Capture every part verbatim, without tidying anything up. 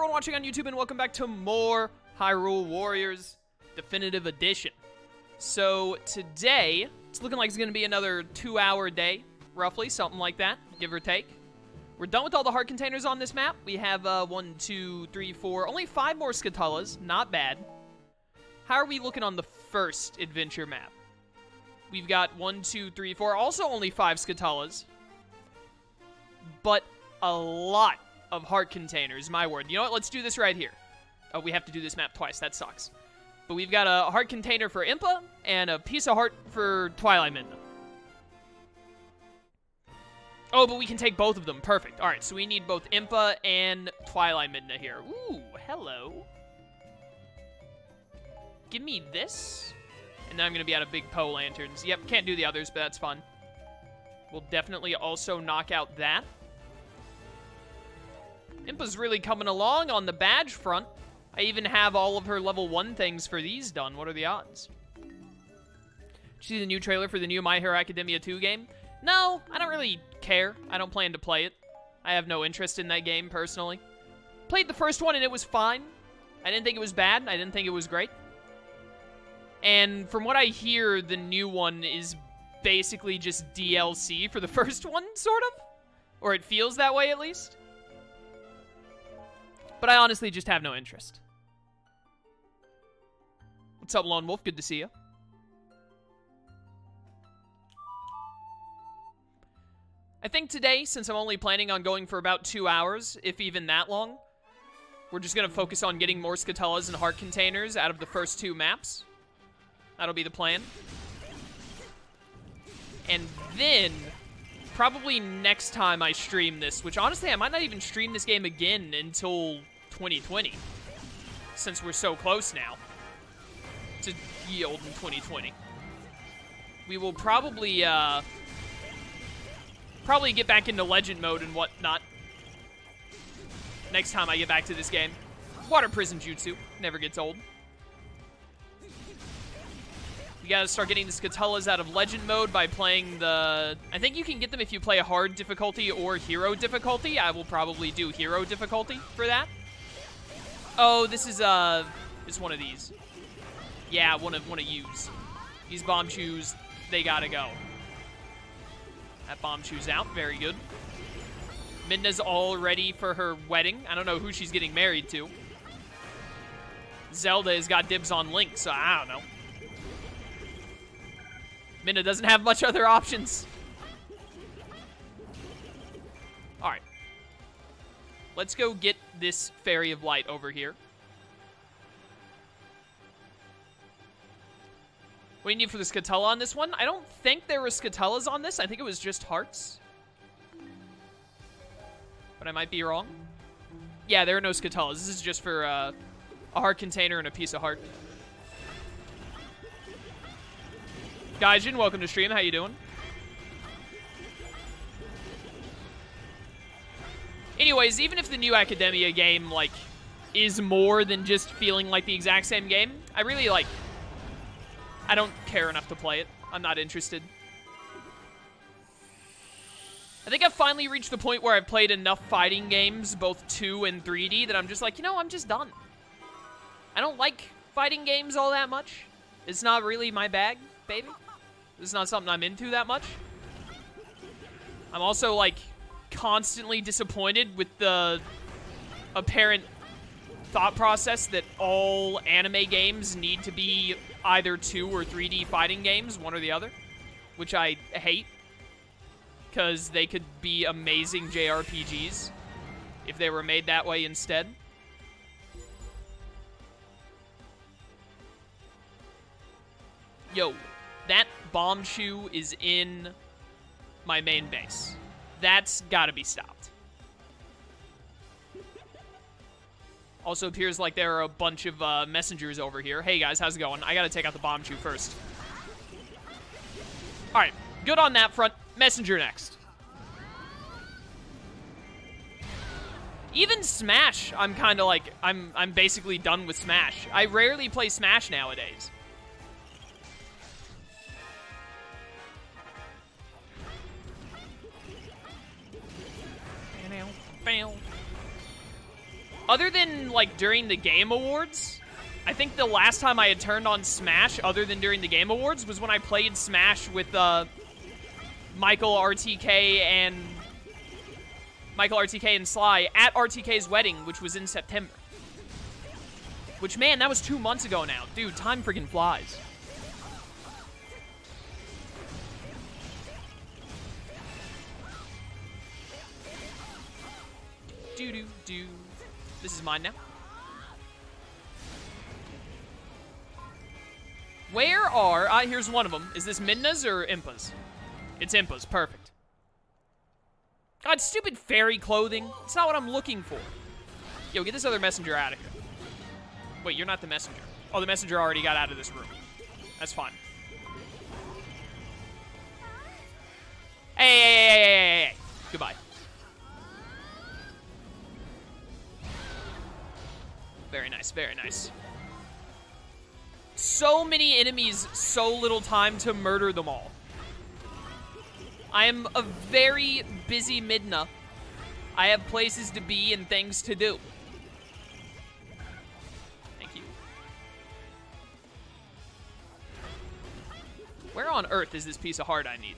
everyone watching on YouTube, and welcome back to more Hyrule Warriors Definitive Edition. So today, it's looking like it's going to be another two-hour day, roughly, something like that, give or take. We're done with all the heart containers on this map. We have uh, one, two, three, four, only five more Skullkids, not bad. How are we looking on the first adventure map? We've got one, two, three, four, also only five Skullkids, but a lot of heart containers, my word. You know what? Let's do this right here. Oh, we have to do this map twice. That sucks. But we've got a heart container for Impa and a piece of heart for Twilight Midna. Oh, but we can take both of them. Perfect. All right, so we need both Impa and Twilight Midna here. Ooh, hello. Give me this. And then I'm going to be out of big Poe lanterns. Yep, can't do the others, but that's fun. We'll definitely also knock out that. Impa's really coming along on the badge front. I even have all of her level one things for these done. What are the odds? Did you see the new trailer for the new My Hero Academia two game? No, I don't really care. I don't plan to play it. I have no interest in that game, personally. Played the first one and it was fine. I didn't think it was bad. I didn't think it was great. And from what I hear, the new one is basically just D L C for the first one, sort of. Or it feels that way, at least. But I honestly just have no interest. What's up, Lone Wolf? Good to see you. I think today, since I'm only planning on going for about two hours, if even that long, we're just going to focus on getting more Skullkids and heart containers out of the first two maps. That'll be the plan. And then, probably next time I stream this, which honestly, I might not even stream this game again until twenty twenty, since we're so close now to ye olden twenty twenty. We will probably, uh, probably get back into legend mode and whatnot next time I get back to this game. Water Prison Jutsu never gets old. You gotta start getting the Skullkids out of legend mode by playing the... I think you can get them if you play hard difficulty or hero difficulty. I will probably do hero difficulty for that. Oh, this is uh, it's one of these. Yeah, one of one of yous. These bomb shoes, they gotta go. That bomb shoe's out. Very good. Midna's all ready for her wedding. I don't know who she's getting married to. Zelda has got dibs on Link, so I don't know. Midna doesn't have much other options. Alright. Let's go get this Fairy of Light over here. What do you need for the Skullkid on this one? I don't think there were Skullkids on this. I think it was just hearts. But I might be wrong. Yeah, there are no Skullkids. This is just for uh, a heart container and a piece of heart. Gaijin, welcome to stream. How you doing? Anyways, even if the new Academia game, like, is more than just feeling like the exact same game, I really, like, I don't care enough to play it. I'm not interested. I think I've finally reached the point where I've played enough fighting games, both two and three D, that I'm just like, you know, I'm just done. I don't like fighting games all that much. It's not really my bag, baby. This is not something I'm into that much. I'm also, like, constantly disappointed with the apparent thought process that all anime games need to be either two or three D fighting games, one or the other, which I hate, because they could be amazing J R P Gs if they were made that way instead. Yo. That bomb shoe is in my main base. That's gotta be stopped. Also appears like there are a bunch of uh, messengers over here. Hey guys, how's it going? I gotta take out the bomb shoe first. Alright, good on that front. Messenger next. Even Smash, I'm kinda like, I'm, I'm basically done with Smash. I rarely play Smash nowadays. other than like during the Game Awards, I think the last time I had turned on Smash other than during the Game Awards was when I played Smash with uh, Michael R T K and Michael R T K and Sly at R T K's wedding, which was in September. Which, man, that was two months ago now. Dude, time freaking flies. Doo-doo-doo. This is mine now. Where are... Ah, here's one of them. Is this Midna's or Impa's? It's Impa's. Perfect. God, stupid fairy clothing. It's not what I'm looking for. Yo, get this other messenger out of here. Wait, you're not the messenger. Oh, the messenger already got out of this room. That's fine. Hey, hey, hey, hey, hey, hey. Goodbye. Very nice, very nice. So many enemies, so little time to murder them all. I am a very busy Midna. I have places to be and things to do. Where on earth is this piece of heart I need?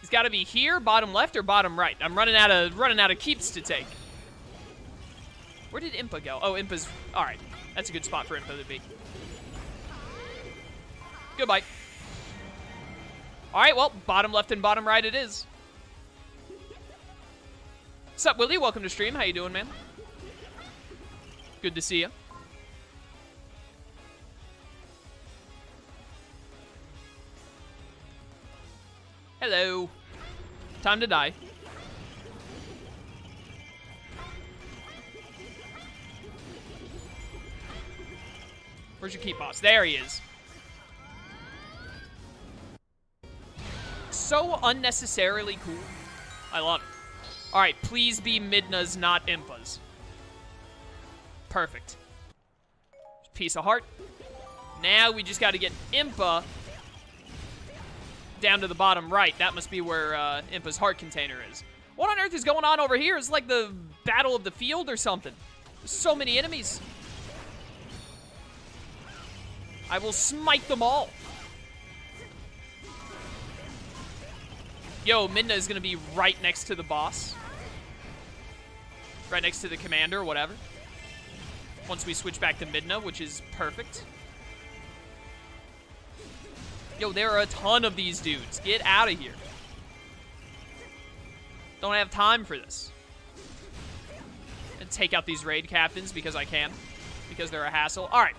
It's got to be here, bottom left, or bottom right. I'm running out of running out of keeps to take. Where did Impa go? Oh, Impa's... All right. That's a good spot for Impa to be. Goodbye. All right, well, bottom left and bottom right it is. What's up, Willie? Welcome to stream. How you doing, man? Good to see you. Hello. Time to die. Where's your keep boss? There he is. So unnecessarily cool. I love it. Alright, please be Midna's, not Impa's. Perfect. Piece of heart. Now we just gotta get Impa down to the bottom right. That must be where uh, Impa's heart container is. What on earth is going on over here? It's like the Battle of the Field or something. There's so many enemies. I will smite them all. Yo, Midna is going to be right next to the boss. Right next to the commander, whatever. Once we switch back to Midna, which is perfect. Yo, there are a ton of these dudes. Get out of here. Don't have time for this. And take out these raid captains because I can. Because they're a hassle. All right.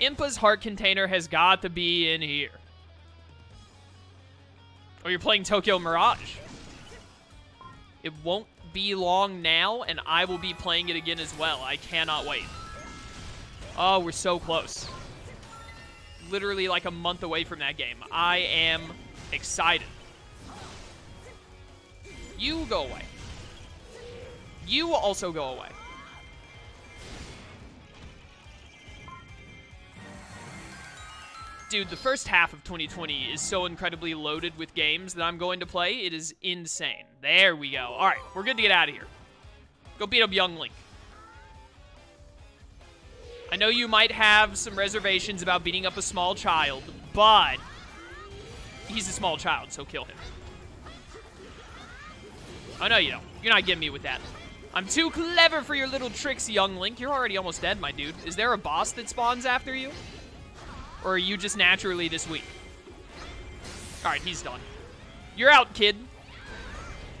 Impa's heart container has got to be in here. Oh, you're playing Tokyo Mirage. It won't be long now, and I will be playing it again as well. I cannot wait. Oh, we're so close. Literally like a month away from that game. I am excited. You go away. You also go away. Dude, the first half of twenty twenty is so incredibly loaded with games that I'm going to play. It is insane. There we go. All right, we're good to get out of here. Go beat up young Link. I know you might have some reservations about beating up a small child, but he's a small child, so kill him. Oh, no, you don't. You're not getting me with that. I'm too clever for your little tricks, young Link. You're already almost dead, my dude. Is there a boss that spawns after you? Or are you just naturally this weak? All right, he's done. You're out, kid.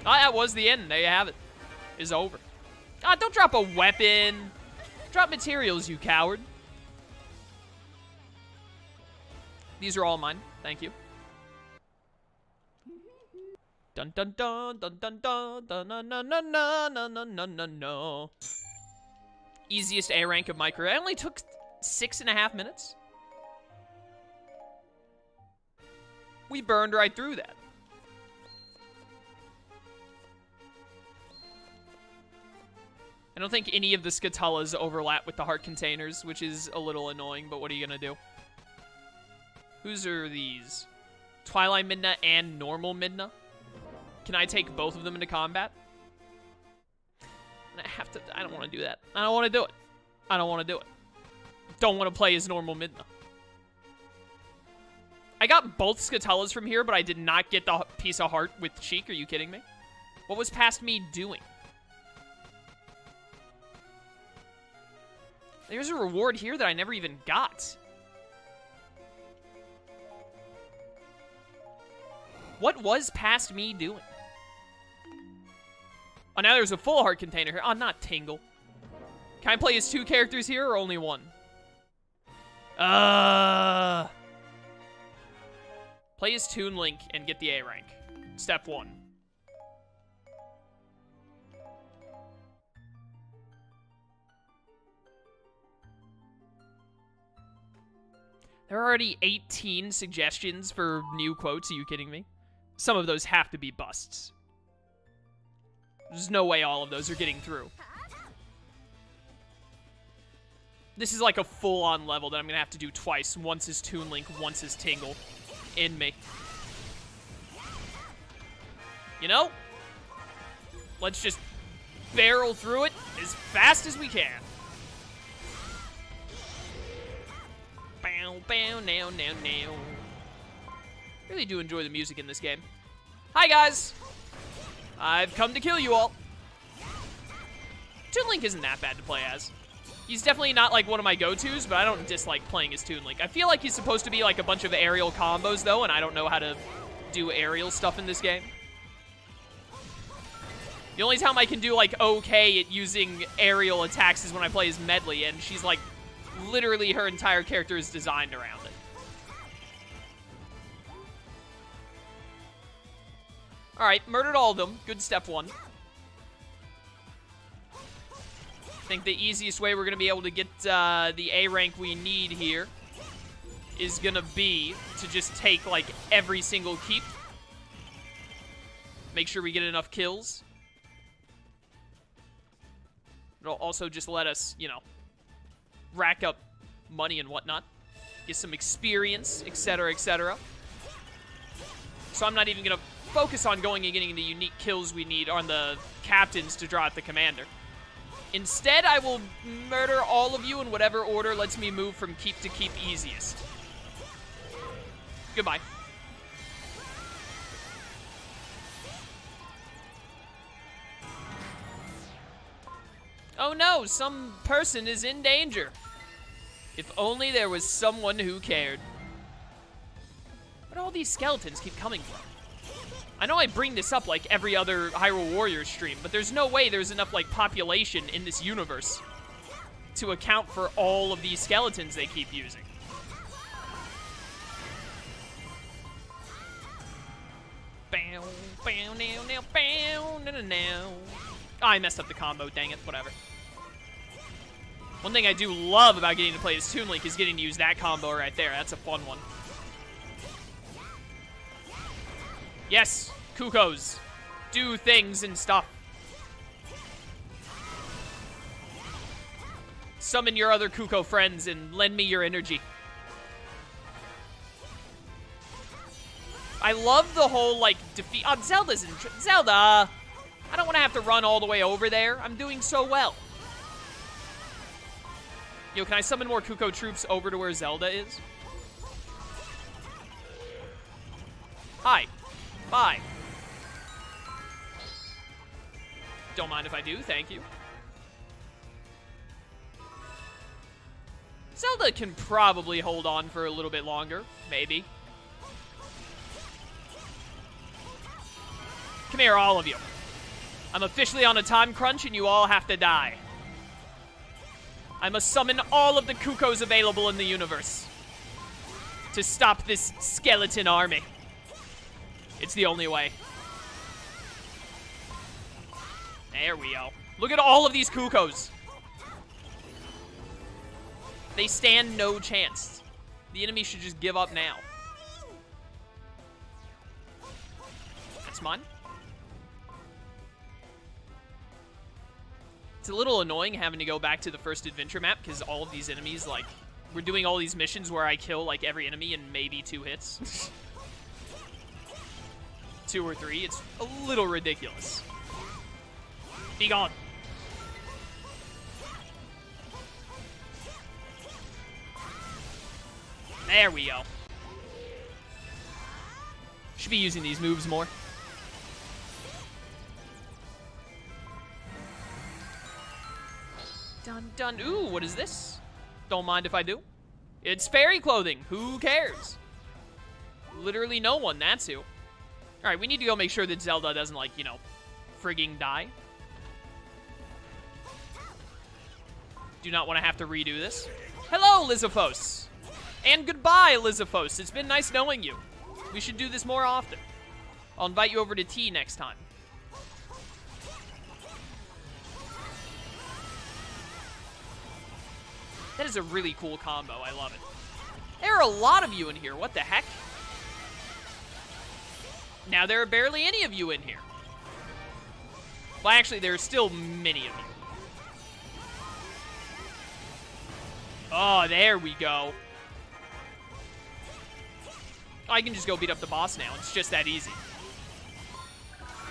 Ah, that was the end. There you have it. It's over. Ah, don't drop a weapon. Drop materials, you coward. These are all mine. Thank you. Dun dun dun dun dun dun dun dun dun dun dun dun dun dun dun. Easiest A rank of my career. I only took six and a half minutes. We burned right through that. I don't think any of the Skullkids overlap with the heart containers, which is a little annoying, but what are you going to do? Whose are these? Twilight Midna and Normal Midna? Can I take both of them into combat? And I have to... I don't want to do that. I don't want to do it. I don't want to do it. Don't want to play as normal Midna. I got both Skullkids from here, but I did not get the piece of heart with Sheik. Are you kidding me? What was past me doing? There's a reward here that I never even got. What was past me doing? Oh, now there's a full heart container here. Oh, not Tingle. Can I play as two characters here or only one? Uh... Play as Toon Link and get the A rank. Step one. There are already eighteen suggestions for new quotes. Are you kidding me? Some of those have to be busts. There's no way all of those are getting through. This is like a full-on level that I'm gonna have to do twice. Once is Toon Link, once is Tingle. In me. You know? Let's just barrel through it as fast as we can. Bow, bow, now, now, now. Really do enjoy the music in this game. Hi, guys! I've come to kill you all. Toon Link isn't that bad to play as. He's definitely not, like, one of my go-tos, but I don't dislike playing as Toon Link. I feel like he's supposed to be, like, a bunch of aerial combos, though, and I don't know how to do aerial stuff in this game. The only time I can do, like, okay at using aerial attacks is when I play as Medley, and she's, like, literally her entire character is designed around it. Alright, murdered all of them. Good step one. I think the easiest way we're going to be able to get uh, the A rank we need here is going to be to just take, like, every single keep. Make sure we get enough kills. It'll also just let us, you know, rack up money and whatnot. Get some experience, et cetera, et cetera. So I'm not even going to focus on going and getting the unique kills we need on the captains to draw out the commander. Instead, I will murder all of you in whatever order lets me move from keep to keep easiest. Goodbye. Oh no, some person is in danger. If only there was someone who cared. Where do all these skeletons keep coming from? I know I bring this up like every other Hyrule Warriors stream, but there's no way there's enough like population in this universe to account for all of these skeletons they keep using. Bow, bow, now, now, bow, now, now. Oh, I messed up the combo, dang it, whatever. One thing I do love about getting to play as Toon Link is getting to use that combo right there. That's a fun one. Yes, Kukos. Do things and stuff. Summon your other Kuko friends and lend me your energy. I love the whole, like, defeat. Oh, Zelda's in... Tr Zelda! I don't want to have to run all the way over there. I'm doing so well. Yo, can I summon more Kuko troops over to where Zelda is? Hi. Bye. Don't mind if I do, thank you. Zelda can probably hold on for a little bit longer, maybe. Come here, all of you. I'm officially on a time crunch and you all have to die. I must summon all of the Kukos available in the universe to stop this skeleton army. It's the only way. There we go. Look at all of these Kukos. They stand no chance. The enemy should just give up now. That's mine. It's a little annoying having to go back to the first adventure map because all of these enemies, like, we're doing all these missions where I kill, like, every enemy in maybe two hits. two or three. It's a little ridiculous. Be gone. There we go. Should be using these moves more. Dun dun. Ooh, what is this? Don't mind if I do. It's fairy clothing. Who cares? Literally no one, that's who. Alright, we need to go make sure that Zelda doesn't, like, you know, frigging die. Do not want to have to redo this. Hello, Lizophos! And goodbye, Lizophos. It's been nice knowing you. We should do this more often. I'll invite you over to tea next time. That is a really cool combo. I love it. There are a lot of you in here. What the heck? Now there are barely any of you in here. Well, actually, there are still many of you. Oh, there we go. I can just go beat up the boss now. It's just that easy.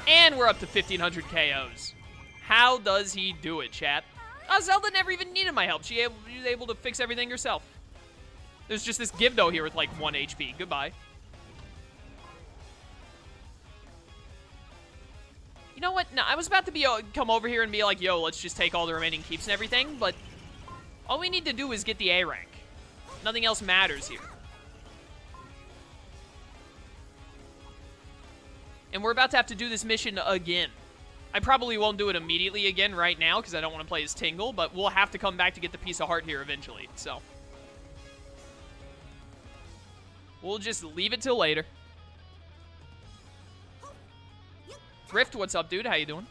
And we're up to fifteen hundred K Os. How does he do it, chat? Oh, Zelda never even needed my help. She was able to fix everything herself. There's just this Gibdo here with, like, one H P. Goodbye. You know what? No, I was about to be uh, come over here and be like, yo, let's just take all the remaining keeps and everything, but all we need to do is get the A rank. Nothing else matters here. And we're about to have to do this mission again. I probably won't do it immediately again right now because I don't want to play as Tingle, but we'll have to come back to get the piece of heart here eventually, so. We'll just leave it till later. Rift, what's up, dude? How you doing?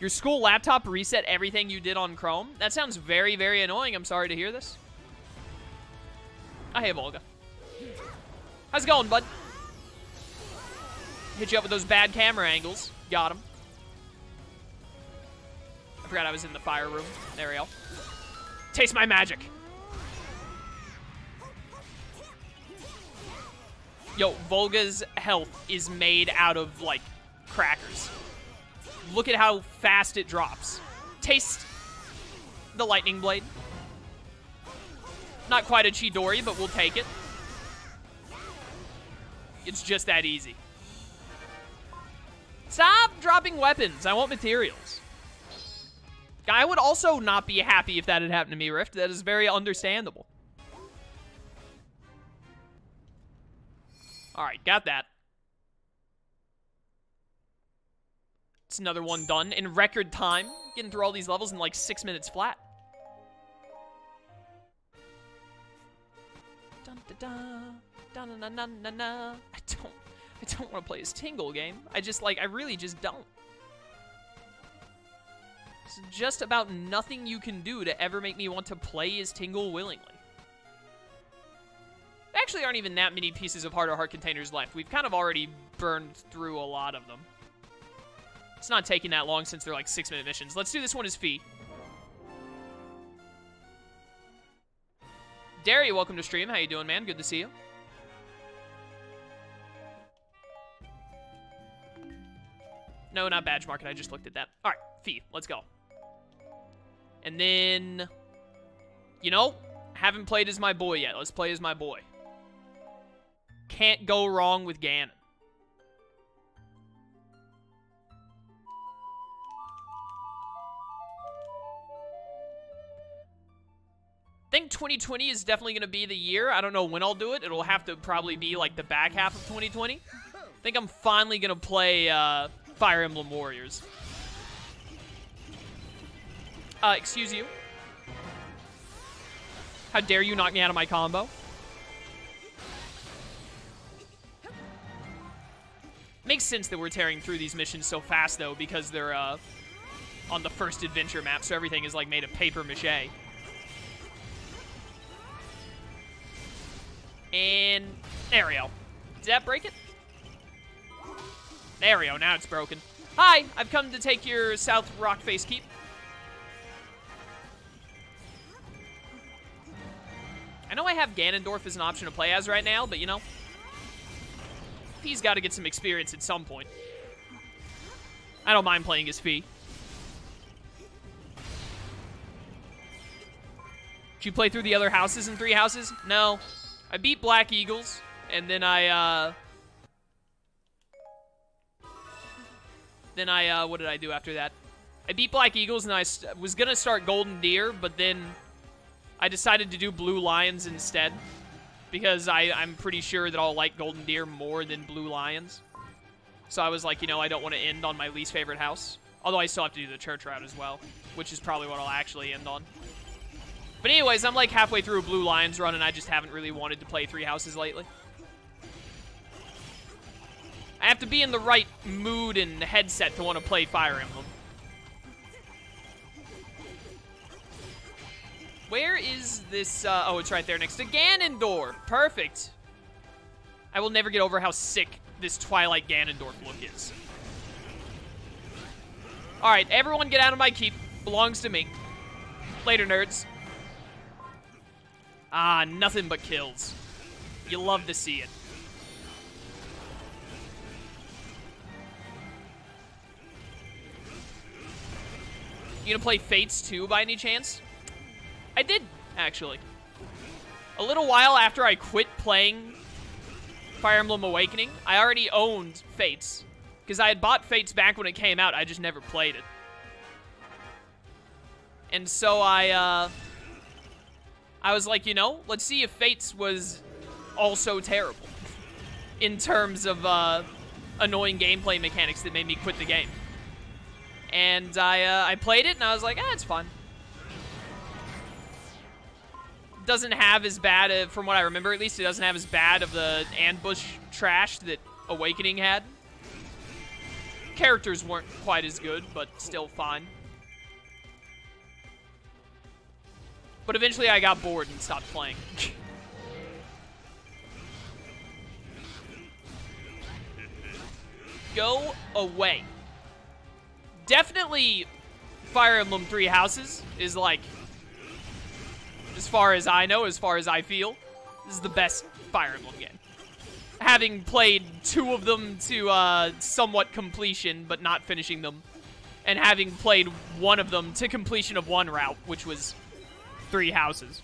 Your school laptop reset everything you did on Chrome? That sounds very, very annoying. I'm sorry to hear this. Oh, hey, Volga. How's it going, bud? Hit you up with those bad camera angles. Got him. I forgot I was in the fire room. There we go. Taste my magic. Yo, Volga's health is made out of, like, crackers. Look at how fast it drops. Taste the lightning blade. Not quite a Chidori, but we'll take it. It's just that easy. Stop dropping weapons. I want materials. I would also not be happy if that had happened to me, Rift. That is very understandable. Alright, got that. It's another one done in record time. Getting through all these levels in like six minutes flat. Dun, dun, dun, dun, dun, dun, dun, dun. I don't... I don't want to play his Tingle game. I just, like, I really just don't. It's just about nothing you can do to ever make me want to play his Tingle willingly. There actually aren't even that many pieces of Heart or Heart containers left. We've kind of already burned through a lot of them. It's not taking that long since they're, like, six-minute missions. Let's do this one as Fee. Derry, welcome to stream. How you doing, man? Good to see you. No, not badge market. I just looked at that. All right, Fee, let's go. And then, you know, haven't played as my boy yet. Let's play as my boy. Can't go wrong with Ganon. I think twenty twenty is definitely going to be the year. I don't know when I'll do it. It'll have to probably be like the back half of twenty twenty. I think I'm finally going to play... Uh, Fire Emblem Warriors. Uh, excuse you. How dare you knock me out of my combo? Makes sense that we're tearing through these missions so fast, though, because they're, uh, on the first adventure map, so everything is, like, made of papier-mâché. And... there we go. Did that break it? There we go, now it's broken. Hi, I've come to take your South Rockface keep. I know I have Ganondorf as an option to play as right now, but you know, he's got to get some experience at some point. I don't mind playing as Fee. Did you play through the other houses in Three Houses? No. I beat Black Eagles, and then I, uh... Then I, uh, what did I do after that? I beat Black Eagles, and I st- was gonna start Golden Deer, but then I decided to do Blue Lions instead. Because I, I'm pretty sure that I'll like Golden Deer more than Blue Lions. So I was like, you know, I don't want to end on my least favorite house. Although I still have to do the church route as well, which is probably what I'll actually end on. But anyways, I'm like halfway through a Blue Lions run, and I just haven't really wanted to play Three Houses lately. I have to be in the right mood and headset to want to play Fire Emblem. Where is this? Uh, oh, it's right there next to Ganondorf. Perfect. I will never get over how sick this Twilight Ganondorf look is. Alright, everyone get out of my keep. Belongs to me. Later, nerds. Ah, nothing but kills. You love to see it. You gonna play Fates two by any chance? I did, actually. A little while after I quit playing Fire Emblem Awakening, I already owned Fates. Because I had bought Fates back when it came out, I just never played it. And so I, uh... I was like, you know, let's see if Fates was also terrible. In terms of, uh, annoying gameplay mechanics that made me quit the game. And I, uh, I played it, and I was like, ah, it's fun. Doesn't have as bad, of, from what I remember at least, it doesn't have as bad of the ambush trash that Awakening had. Characters weren't quite as good, but still fine. But eventually I got bored and stopped playing. Go away. Definitely Fire Emblem Three Houses is like, as far as I know, as far as I feel, this is the best Fire Emblem game. Having played two of them to uh, somewhat completion, but not finishing them, and having played one of them to completion of one route, which was Three Houses.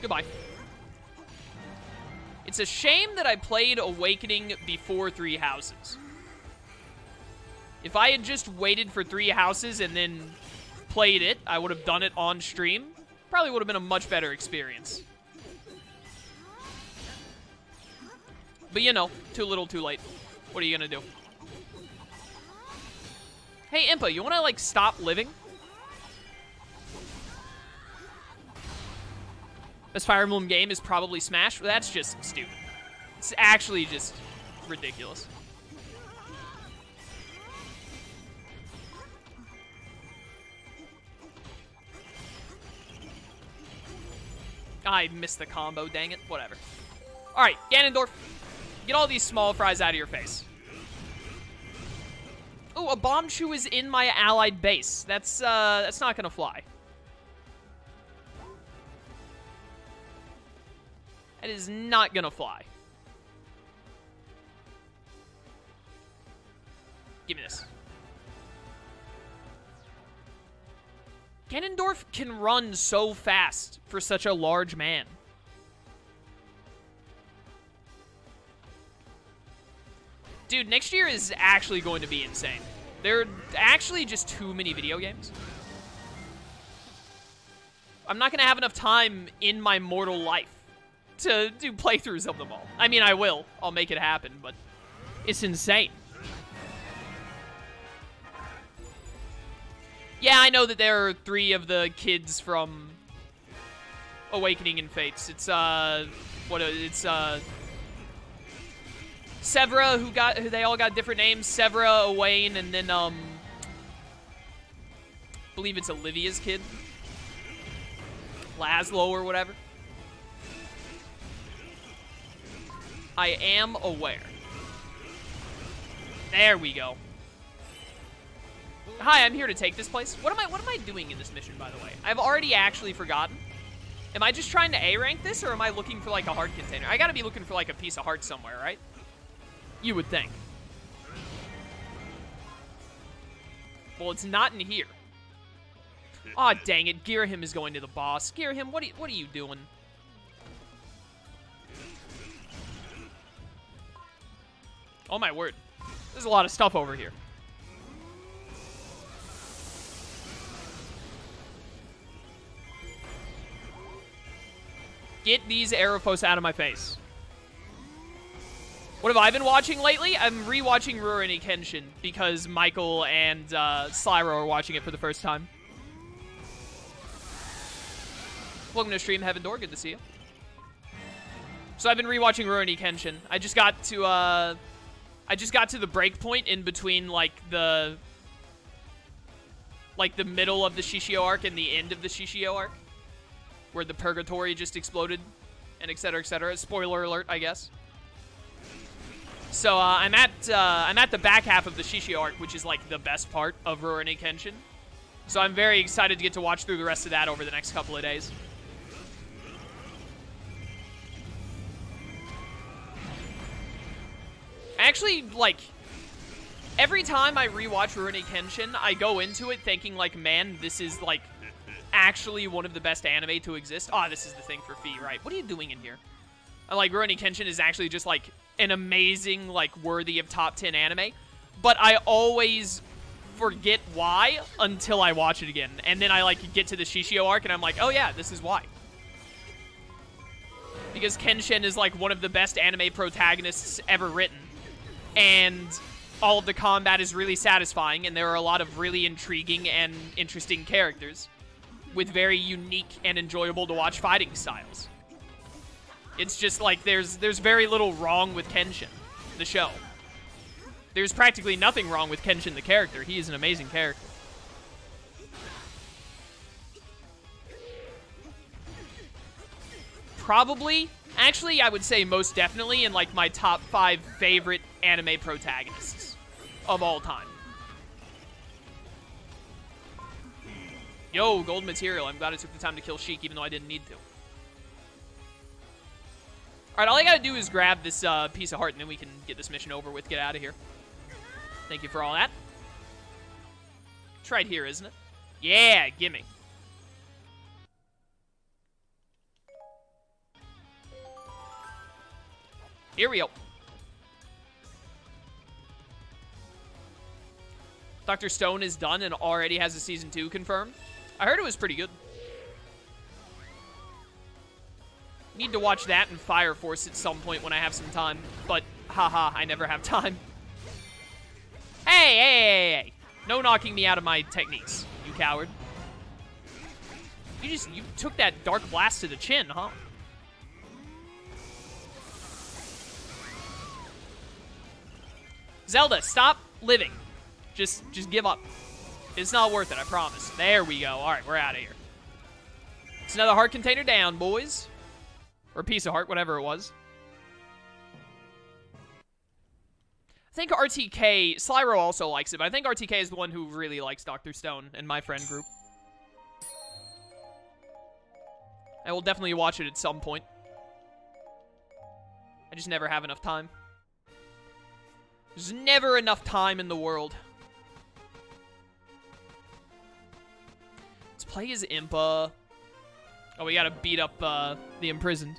Goodbye. It's a shame that I played Awakening before Three Houses. If I had just waited for Three Houses and then played it, I would have done it on stream. Probably would have been a much better experience. But you know, too little, too late. What are you gonna do? Hey, Impa, you wanna, like, stop living? Best Fire Emblem game is probably Smash. That's just stupid. It's actually just ridiculous. I missed the combo, dang it. Whatever. Alright, Ganondorf. Get all these small fries out of your face. Oh, a bomb shoe is in my allied base. That's, uh, that's not gonna fly. That is not gonna fly. Give me this. Ganondorf can run so fast for such a large man. Dude, next year is actually going to be insane. There are actually just too many video games. I'm not gonna have enough time in my mortal life to do playthroughs of them all. I mean, I will. I'll make it happen, but it's insane. Yeah, I know that there are three of the kids from Awakening and Fates. It's, uh, what, it's, uh, Severa, who got, who they all got different names. Severa, Owain, and then, um, I believe it's Olivia's kid. Laszlo or whatever. I am aware. There we go. Hi, I'm here to take this place. What am I what am I doing in this mission, by the way? I've already actually forgotten. Am I just trying to A rank this, or am I looking for like a heart container? I gotta be looking for like a piece of heart somewhere, right? You would think. Well, it's not in here. Aw, oh, dang it. Gearhim is going to the boss. Gearhim, what are you, what are you doing? Oh, my word. There's a lot of stuff over here. Get these Aeroposts out of my face. What have I been watching lately? I'm re-watching Rurouni Kenshin because Michael and uh, Slyro are watching it for the first time. Welcome to stream, Heaven Door. Good to see you. So I've been rewatching Rurouni Kenshin. I just got to, uh, I just got to the break point in between, like, the, like, the middle of the Shishio arc and the end of the Shishio arc, where the Purgatory just exploded, and et cetera, et cetera. Spoiler alert, I guess. So, uh, I'm at, uh, I'm at the back half of the Shishio arc, which is, like, the best part of Rurouni Kenshin. So I'm very excited to get to watch through the rest of that over the next couple of days. Actually, like, every time I rewatch Rurouni Kenshin, I go into it thinking, like, man, this is, like, actually one of the best anime to exist. Ah, oh, this is the thing for Fee, right? What are you doing in here? I like, Rurouni Kenshin is actually just, like, an amazing, like, worthy of top ten anime. But I always forget why until I watch it again. And then I, like, get to the Shishio arc, and I'm like, oh, yeah, this is why. Because Kenshin is, like, one of the best anime protagonists ever written. And all of the combat is really satisfying, and there are a lot of really intriguing and interesting characters with very unique and enjoyable to watch fighting styles. It's just like there's there's very little wrong with Kenshin, the show. There's practically nothing wrong with Kenshin, the character. He is an amazing character. Probably, actually, I would say most definitely in like my top five favorite anime protagonists of all time. Yo, gold material. I'm glad I took the time to kill Sheik, even though I didn't need to. Alright, all I gotta do is grab this uh, piece of heart, and then we can get this mission over with. Get out of here. Thank you for all that. It's right here, isn't it? Yeah, gimme. Here we go. Doctor Stone is done and already has a season two confirmed. I heard it was pretty good. Need to watch that and Fire Force at some point when I have some time. But, haha, I never have time. Hey, hey, hey, hey. No knocking me out of my techniques, you coward. You just, you took that Dark Blast to the chin, huh? Zelda, stop living. Just, just give up. It's not worth it, I promise. There we go. All right, we're out of here. It's another heart container down, boys. Or piece of heart, whatever it was. I think R T K... Slyro also likes it, but I think R T K is the one who really likes Doctor Stone and my friend group. I will definitely watch it at some point. I just never have enough time. There's never enough time in the world. Play as Impa. Oh, we gotta beat up uh, the imprisoned.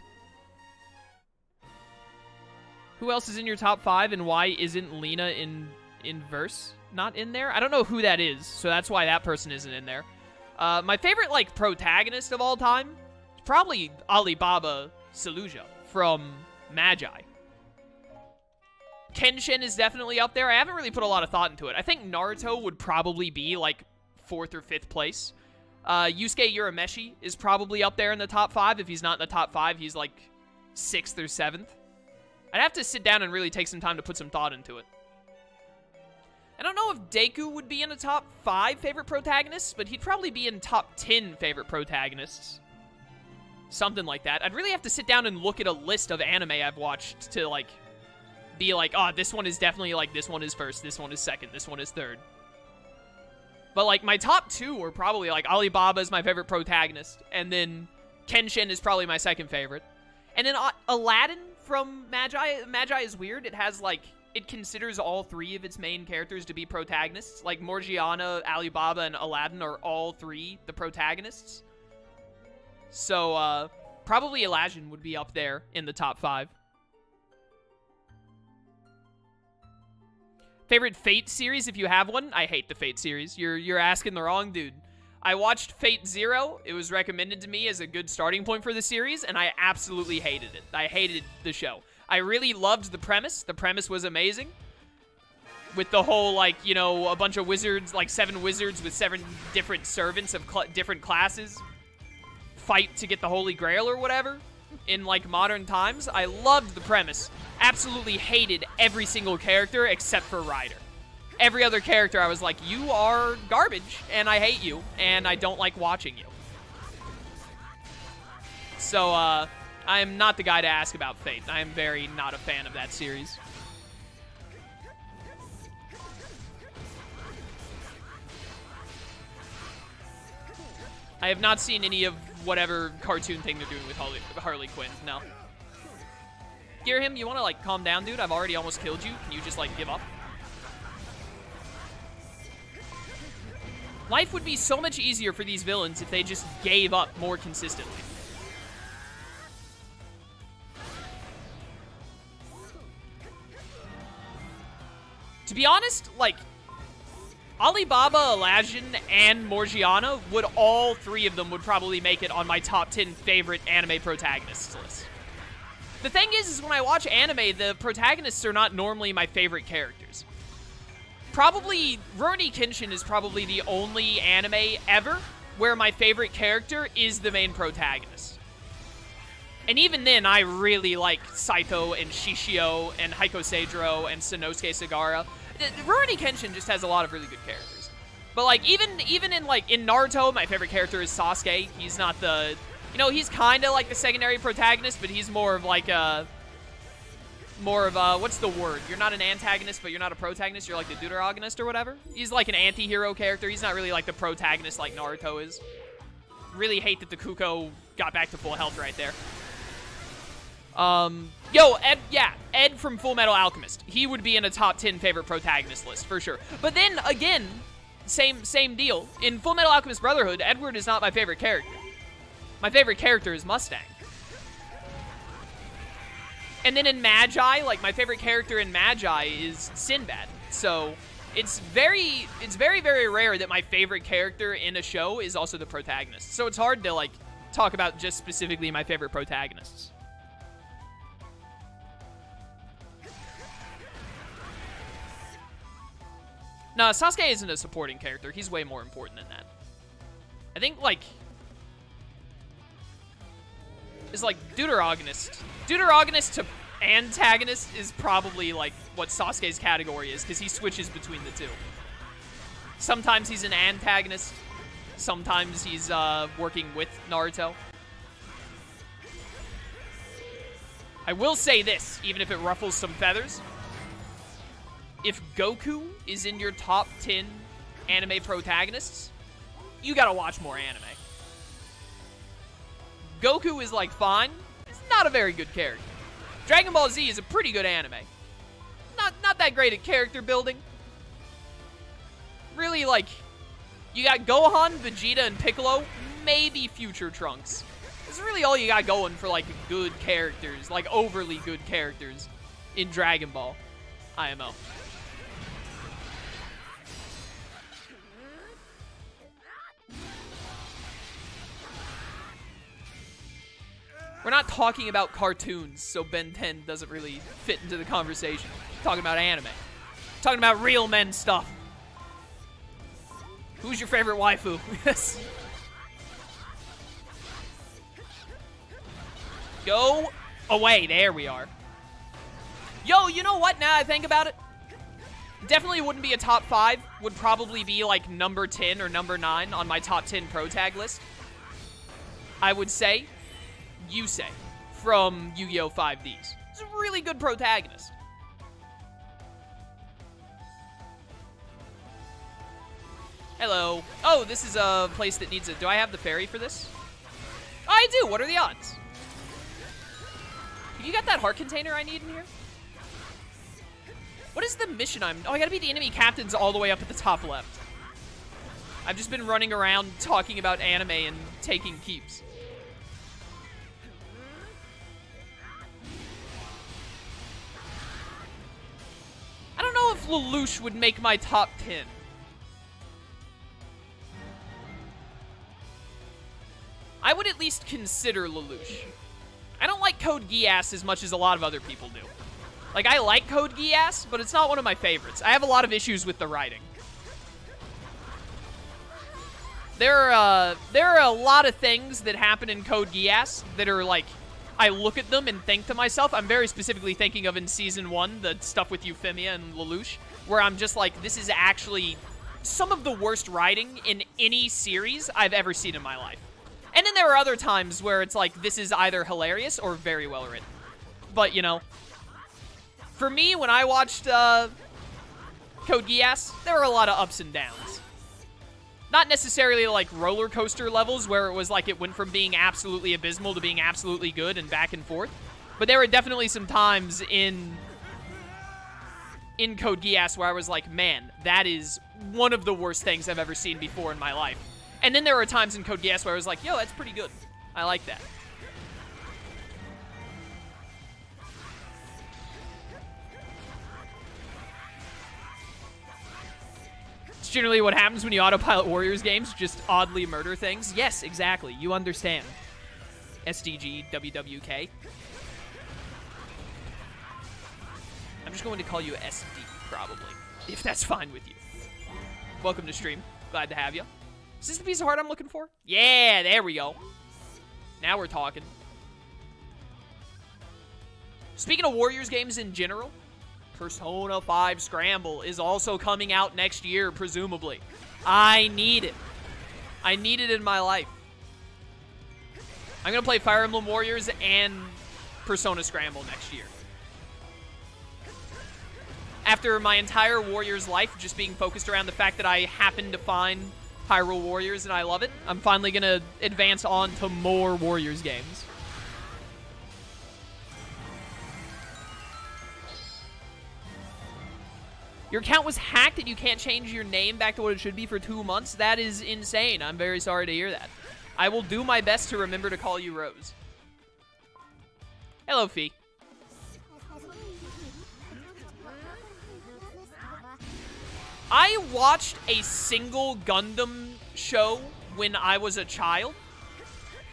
Who else is in your top five, and why isn't Lena in in verse not in there? I don't know who that is, so that's why that person isn't in there. Uh, my favorite like protagonist of all time is probably Alibaba Saluja from Magi. Kenshin is definitely up there. I haven't really put a lot of thought into it. I think Naruto would probably be like fourth or fifth place. Uh, Yusuke Urameshi is probably up there in the top five. If he's not in the top five, he's like sixth or seventh. I'd have to sit down and really take some time to put some thought into it. I don't know if Deku would be in the top five favorite protagonists, but he'd probably be in top ten favorite protagonists. Something like that. I'd really have to sit down and look at a list of anime I've watched to like be like, oh, this one is definitely like, this one is first, this one is second, this one is third. But, like, my top two are probably, like, Alibaba is my favorite protagonist, and then Kenshin is probably my second favorite. And then uh, Aladdin from Magi. Magi is weird. It has, like, it considers all three of its main characters to be protagonists. Like, Morgiana, Alibaba, and Aladdin are all three the protagonists. So, uh, probably Aladdin would be up there in the top five. Favorite Fate series, if you have one? I hate the Fate series. You're, you're asking the wrong dude. I watched Fate Zero. It was recommended to me as a good starting point for the series, and I absolutely hated it. I hated the show. I really loved the premise. The premise was amazing. With the whole, like, you know, a bunch of wizards, like seven wizards with seven different servants of cl- different classes fight to get the Holy Grail or whatever in, like, modern times. I loved the premise. Absolutely hated every single character except for Ryder. Every other character, I was like, you are garbage, and I hate you, and I don't like watching you. So, uh, I am not the guy to ask about Fate. I am very not a fan of that series. I have not seen any of whatever cartoon thing they're doing with Harley, Harley Quinn, no. Gear him, you want to, like, calm down, dude? I've already almost killed you. Can you just, like, give up? Life would be so much easier for these villains if they just gave up more consistently. To be honest, like, Alibaba, Aladdin, and Morgiana would, all three of them would probably make it on my top ten favorite anime protagonists list. The thing is, is when I watch anime, the protagonists are not normally my favorite characters. Probably, Rurouni Kenshin is probably the only anime ever where my favorite character is the main protagonist. And even then, I really like Saito and Shishio and Heiko Seijiro and Sanosuke Sagara. Rurouni Kenshin just has a lot of really good characters. But, like, even even in, like, in Naruto, my favorite character is Sasuke. He's not the, you know, he's kind of like the secondary protagonist, but he's more of like a, more of a, what's the word? You're not an antagonist, but you're not a protagonist. You're like the deuteragonist or whatever. He's like an anti-hero character. He's not really like the protagonist like Naruto is. Really hate that the Kuko got back to full health right there. Um, yo, Ed, yeah, Ed from Full Metal Alchemist. He would be in a top ten favorite protagonist list for sure. But then again, same, same deal. In Full Metal Alchemist Brotherhood, Edward is not my favorite character. My favorite character is Mustang. And then in Magi, like, my favorite character in Magi is Sinbad. So it's very, it's very, very rare that my favorite character in a show is also the protagonist. So it's hard to, like, talk about just specifically my favorite protagonists. No, Sasuke isn't a supporting character. He's way more important than that. I think, like, is like deuteragonist. Deuteragonist to antagonist is probably like what Sasuke's category is, because he switches between the two. Sometimes he's an antagonist, sometimes he's uh, working with Naruto. I will say this, even if it ruffles some feathers. If Goku is in your top ten anime protagonists, you gotta watch more anime. Goku is, like, fine. He's not a very good character. Dragon Ball Z is a pretty good anime. Not not that great at character building. Really, like, you got Gohan, Vegeta, and Piccolo, maybe future Trunks. That's really all you got going for, like, good characters, like, overly good characters in Dragon Ball I M O. We're not talking about cartoons, so Ben ten doesn't really fit into the conversation. We're talking about anime. We're talking about real men stuff. Who's your favorite waifu? Yes. Go away. There we are. Yo, you know what? Now I think about it. Definitely wouldn't be a top five. Would probably be like number ten or number nine on my top ten pro tag list. I would say Yusei from Yu-Gi-Oh! five Ds. He's a really good protagonist. Hello. Oh, this is a place that needs a... Do I have the fairy for this? I do! What are the odds? Have you got that heart container I need in here? What is the mission I'm... Oh, I gotta beat the enemy captains all the way up at the top left. I've just been running around talking about anime and taking keeps. I don't know if Lelouch would make my top ten. I would at least consider Lelouch. I don't like Code Geass as much as a lot of other people do. Like, I like Code Geass, but it's not one of my favorites. I have a lot of issues with the writing. There are, uh, there are a lot of things that happen in Code Geass that are like, I look at them and think to myself, I'm very specifically thinking of in Season one, the stuff with Euphemia and Lelouch, where I'm just like, this is actually some of the worst writing in any series I've ever seen in my life. And then there are other times where it's like, this is either hilarious or very well written. But, you know, for me, when I watched uh, Code Geass, there were a lot of ups and downs. Not necessarily like roller coaster levels where it was like it went from being absolutely abysmal to being absolutely good and back and forth. But there were definitely some times in, in Code Geass where I was like, man, that is one of the worst things I've ever seen before in my life. And then there were times in Code Geass where I was like, yo, that's pretty good. I like that. It's generally what happens when you autopilot Warriors games, just oddly murder things. Yes, exactly. You understand. S D G, W W K. I'm just going to call you S D, probably, if that's fine with you. Welcome to stream. Glad to have you. Is this the piece of heart I'm looking for? Yeah, there we go. Now we're talking. Speaking of Warriors games in general, Persona five Scramble is also coming out next year, presumably. I need it. I need it in my life. I'm going to play Fire Emblem Warriors and Persona Scramble next year. After my entire Warriors life just being focused around the fact that I happened to find Hyrule Warriors, and I love it. I'm finally going to advance on to more Warriors games. Your account was hacked and you can't change your name back to what it should be for two months? That is insane. I'm very sorry to hear that. I will do my best to remember to call you Rose. Hello, Fee. I watched a single Gundam show when I was a child.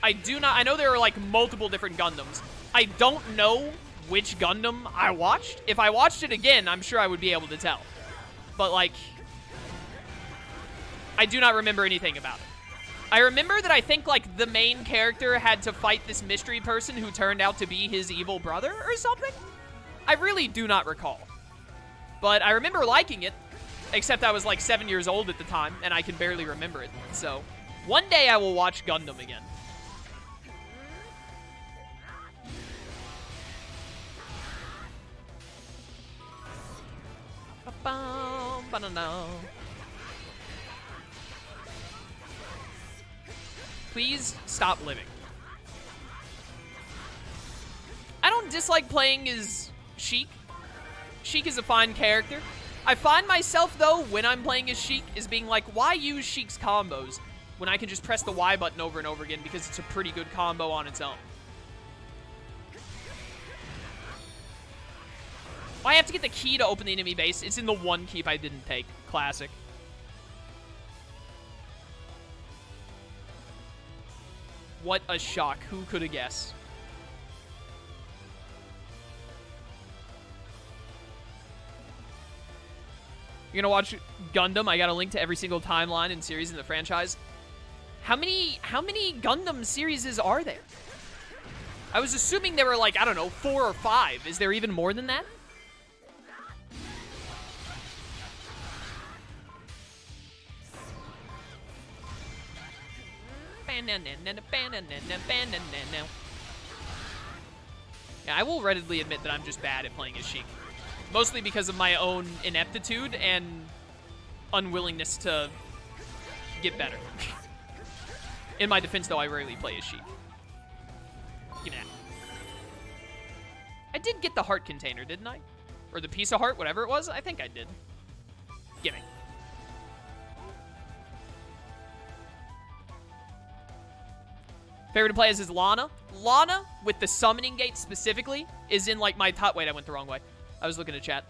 I do not... I know there are, like, multiple different Gundams. I don't know which Gundam I watched. If I watched it again, I'm sure I would be able to tell. But, like... I do not remember anything about it. I remember that I think, like, the main character had to fight this mystery person who turned out to be his evil brother or something. I really do not recall. But I remember liking it. Except I was like seven years old at the time, and I can barely remember it. So, one day I will watch Gundam again. Please stop living. I don't dislike playing as Sheik. Sheik is a fine character. I find myself, though, when I'm playing as Sheik, is being like, why use Sheik's combos when I can just press the Y button over and over again because it's a pretty good combo on its own? Oh, I have to get the key to open the enemy base. It's in the one keep I didn't take. Classic. What a shock. Who could have guessed? You're gonna watch Gundam. I got a link to every single timeline and series in the franchise. How many how many Gundam series are there? I was assuming there were like, I don't know, four or five. Is there even more than that? Yeah, I will readily admit that I'm just bad at playing as Sheik. Mostly because of my own ineptitude and unwillingness to get better. In my defense, though, I rarely play as Sheik. Get out. I did get the heart container, didn't I? Or the piece of heart, whatever it was. I think I did. Gimme. Favorite to play as is Lana. Lana, with the summoning gate specifically, is in like my top... Wait, I went the wrong way. I was looking at chat.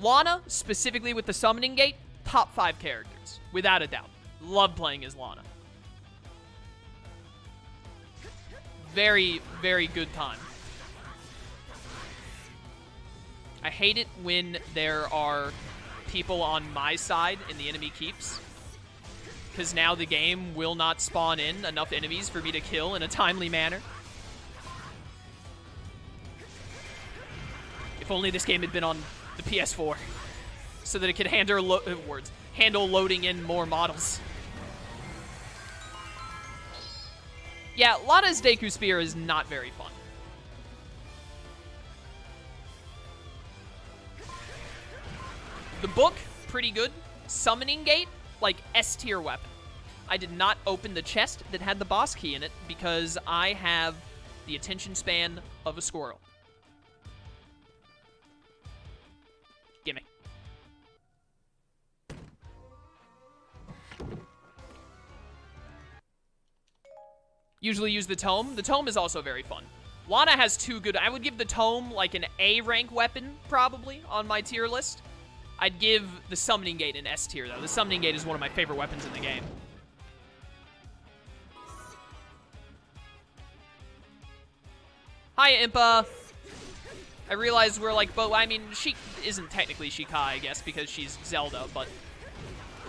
Lana, specifically with the summoning gate, top five characters. Without a doubt. Love playing as Lana. Very, very good time. I hate it when there are people on my side and the enemy keeps. Because now the game will not spawn in enough enemies for me to kill in a timely manner. If only this game had been on the P S four. So that it could handle, lo words, handle loading in more models. Yeah, Lana's Deku Spear is not very fun. The book, pretty good. Summoning Gate, like S tier weapon. I did not open the chest that had the boss key in it because I have the attention span of a squirrel. Gimme. Usually use the tome. The tome is also very fun. Lana has two good... I would give the tome like an A rank weapon, probably, on my tier list. I'd give the Summoning Gate an S tier, though. The Summoning Gate is one of my favorite weapons in the game. Hi, Impa. I realize we're like, but I mean, Sheik isn't technically Shika, I guess, because she's Zelda, but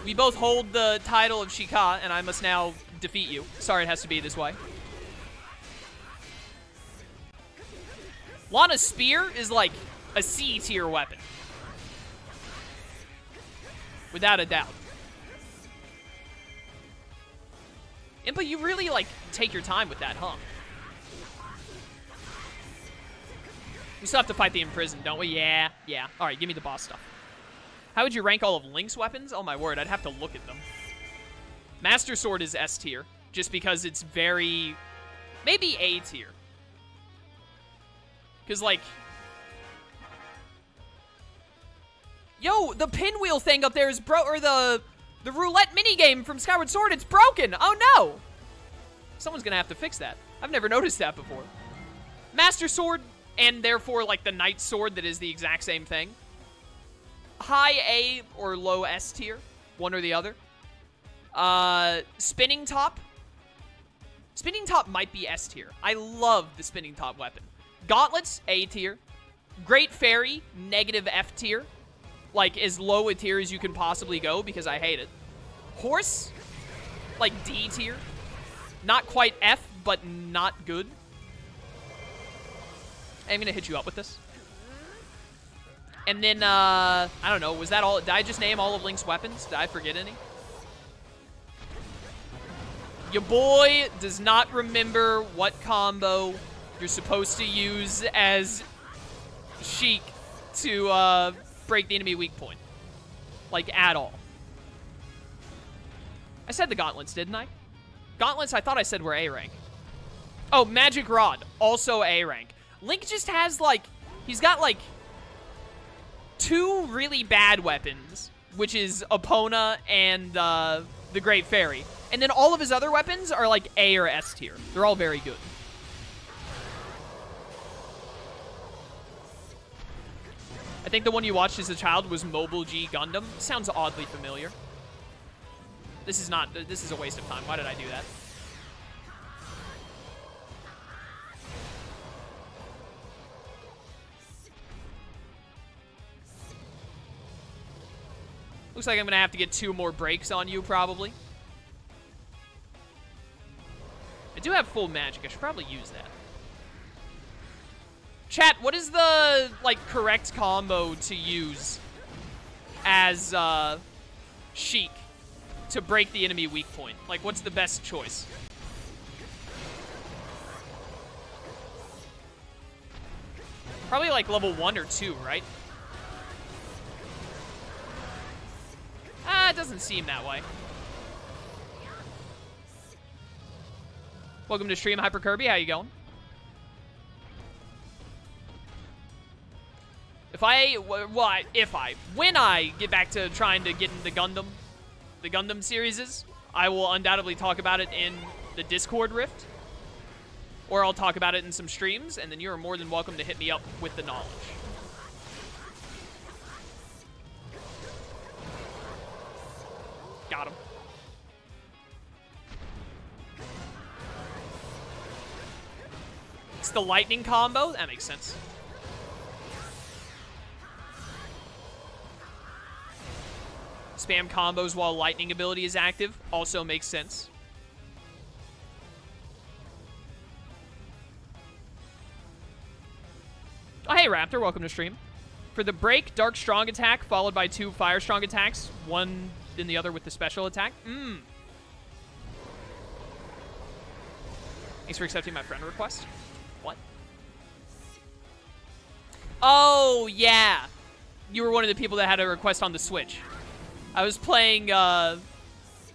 we both hold the title of Shika, and I must now defeat you. Sorry it has to be this way. Lana's Spear is like a C tier weapon. Without a doubt. Impa, you really, like, take your time with that, huh? We still have to fight the imprisoned, don't we? Yeah, yeah. All right, give me the boss stuff. How would you rank all of Link's weapons? Oh, my word, I'd have to look at them. Master Sword is S tier, just because it's very... Maybe A tier. Because, like... Yo, the pinwheel thing up there is bro- or the the roulette minigame from Skyward Sword, it's broken! Oh no! Someone's gonna have to fix that. I've never noticed that before. Master Sword, and therefore like the Knight Sword that is the exact same thing. High A or low S tier, one or the other. Uh, spinning Top. Spinning Top might be S tier. I love the Spinning Top weapon. Gauntlets, A tier. Great Fairy, negative F tier. Like, as low a tier as you can possibly go, because I hate it. Horse? Like, D tier. Not quite F, but not good. I'm gonna hit you up with this. And then, uh... I don't know, was that all? Did I just name all of Link's weapons? Did I forget any? Your boy does not remember what combo you're supposed to use as Sheik to, uh... break the enemy weak point. Like, at all. I said the gauntlets, didn't I? Gauntlets, I thought I said were A rank. Oh, Magic Rod. Also A rank. Link just has, like... He's got, like... Two really bad weapons. Which is Epona and, uh... the Great Fairy. And then all of his other weapons are, like, A or S tier. They're all very good. I think the one you watched as a child was Mobile Suit Gundam. Sounds oddly familiar. This is not, this is a waste of time. Why did I do that? Looks like I'm gonna have to get two more breaks on you, probably. I do have full magic. I should probably use that. Chat, what is the, like, correct combo to use as, uh, Sheik to break the enemy weak point? Like, what's the best choice? Probably, like, level one or two, right? Ah, it doesn't seem that way. Welcome to stream, Hyper Kirby. How you going? if I, well, if I, when I get back to trying to get into Gundam, the Gundam series, I will undoubtedly talk about it in the Discord rift, or I'll talk about it in some streams, and then you're more than welcome to hit me up with the knowledge. Got him. It's the lightning combo? That makes sense. Spam combos while lightning ability is active also makes sense. Oh, hey, Raptor. Welcome to stream. For the break, Dark Strong Attack followed by two Fire Strong Attacks. One then the other with the special attack. Mmm. Thanks for accepting my friend request. What? Oh, yeah. You were one of the people that had a request on the Switch. I was playing, uh...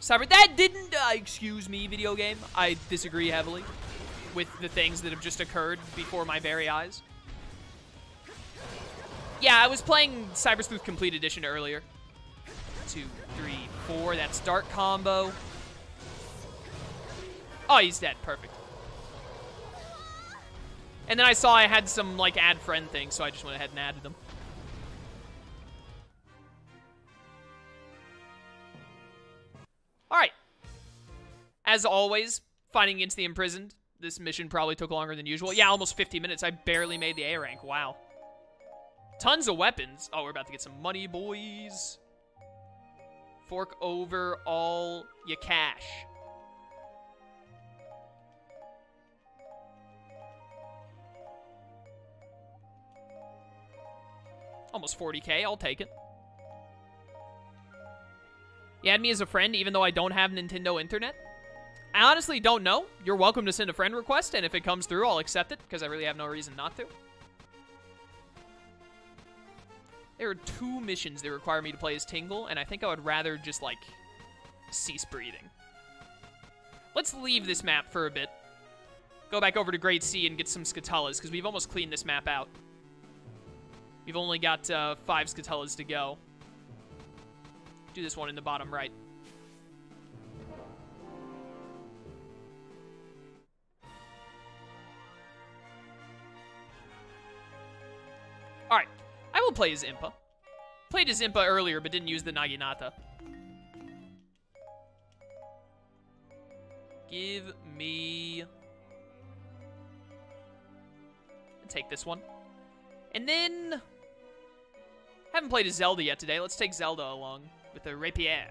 Cyber... That didn't... Uh, excuse me, video game. I disagree heavily with the things that have just occurred before my very eyes. Yeah, I was playing Cyber Sleuth Complete Edition earlier. Two, three, four. That's Dark Combo. Oh, he's dead. Perfect. And then I saw I had some, like, add friend things, so I just went ahead and added them. Alright. As always, fighting against the imprisoned. This mission probably took longer than usual. Yeah, almost fifty minutes. I barely made the A rank. Wow. Tons of weapons. Oh, we're about to get some money, boys. Fork over all your cash. Almost forty K. I'll take it. You add me as a friend even though I don't have Nintendo internet? I honestly don't know. You're welcome to send a friend request, and if it comes through, I'll accept it, because I really have no reason not to. There are two missions that require me to play as Tingle, and I think I would rather just, like, cease breathing. Let's leave this map for a bit. Go back over to Grade C and get some Skullkids, because we've almost cleaned this map out. We've only got uh, five Skullkids to go. Do this one in the bottom right. Alright. I will play as Impa. Played as Impa earlier, but didn't use the Naginata. Give me... Take this one. And then... Haven't played as Zelda yet today. Let's take Zelda along. With a rapier.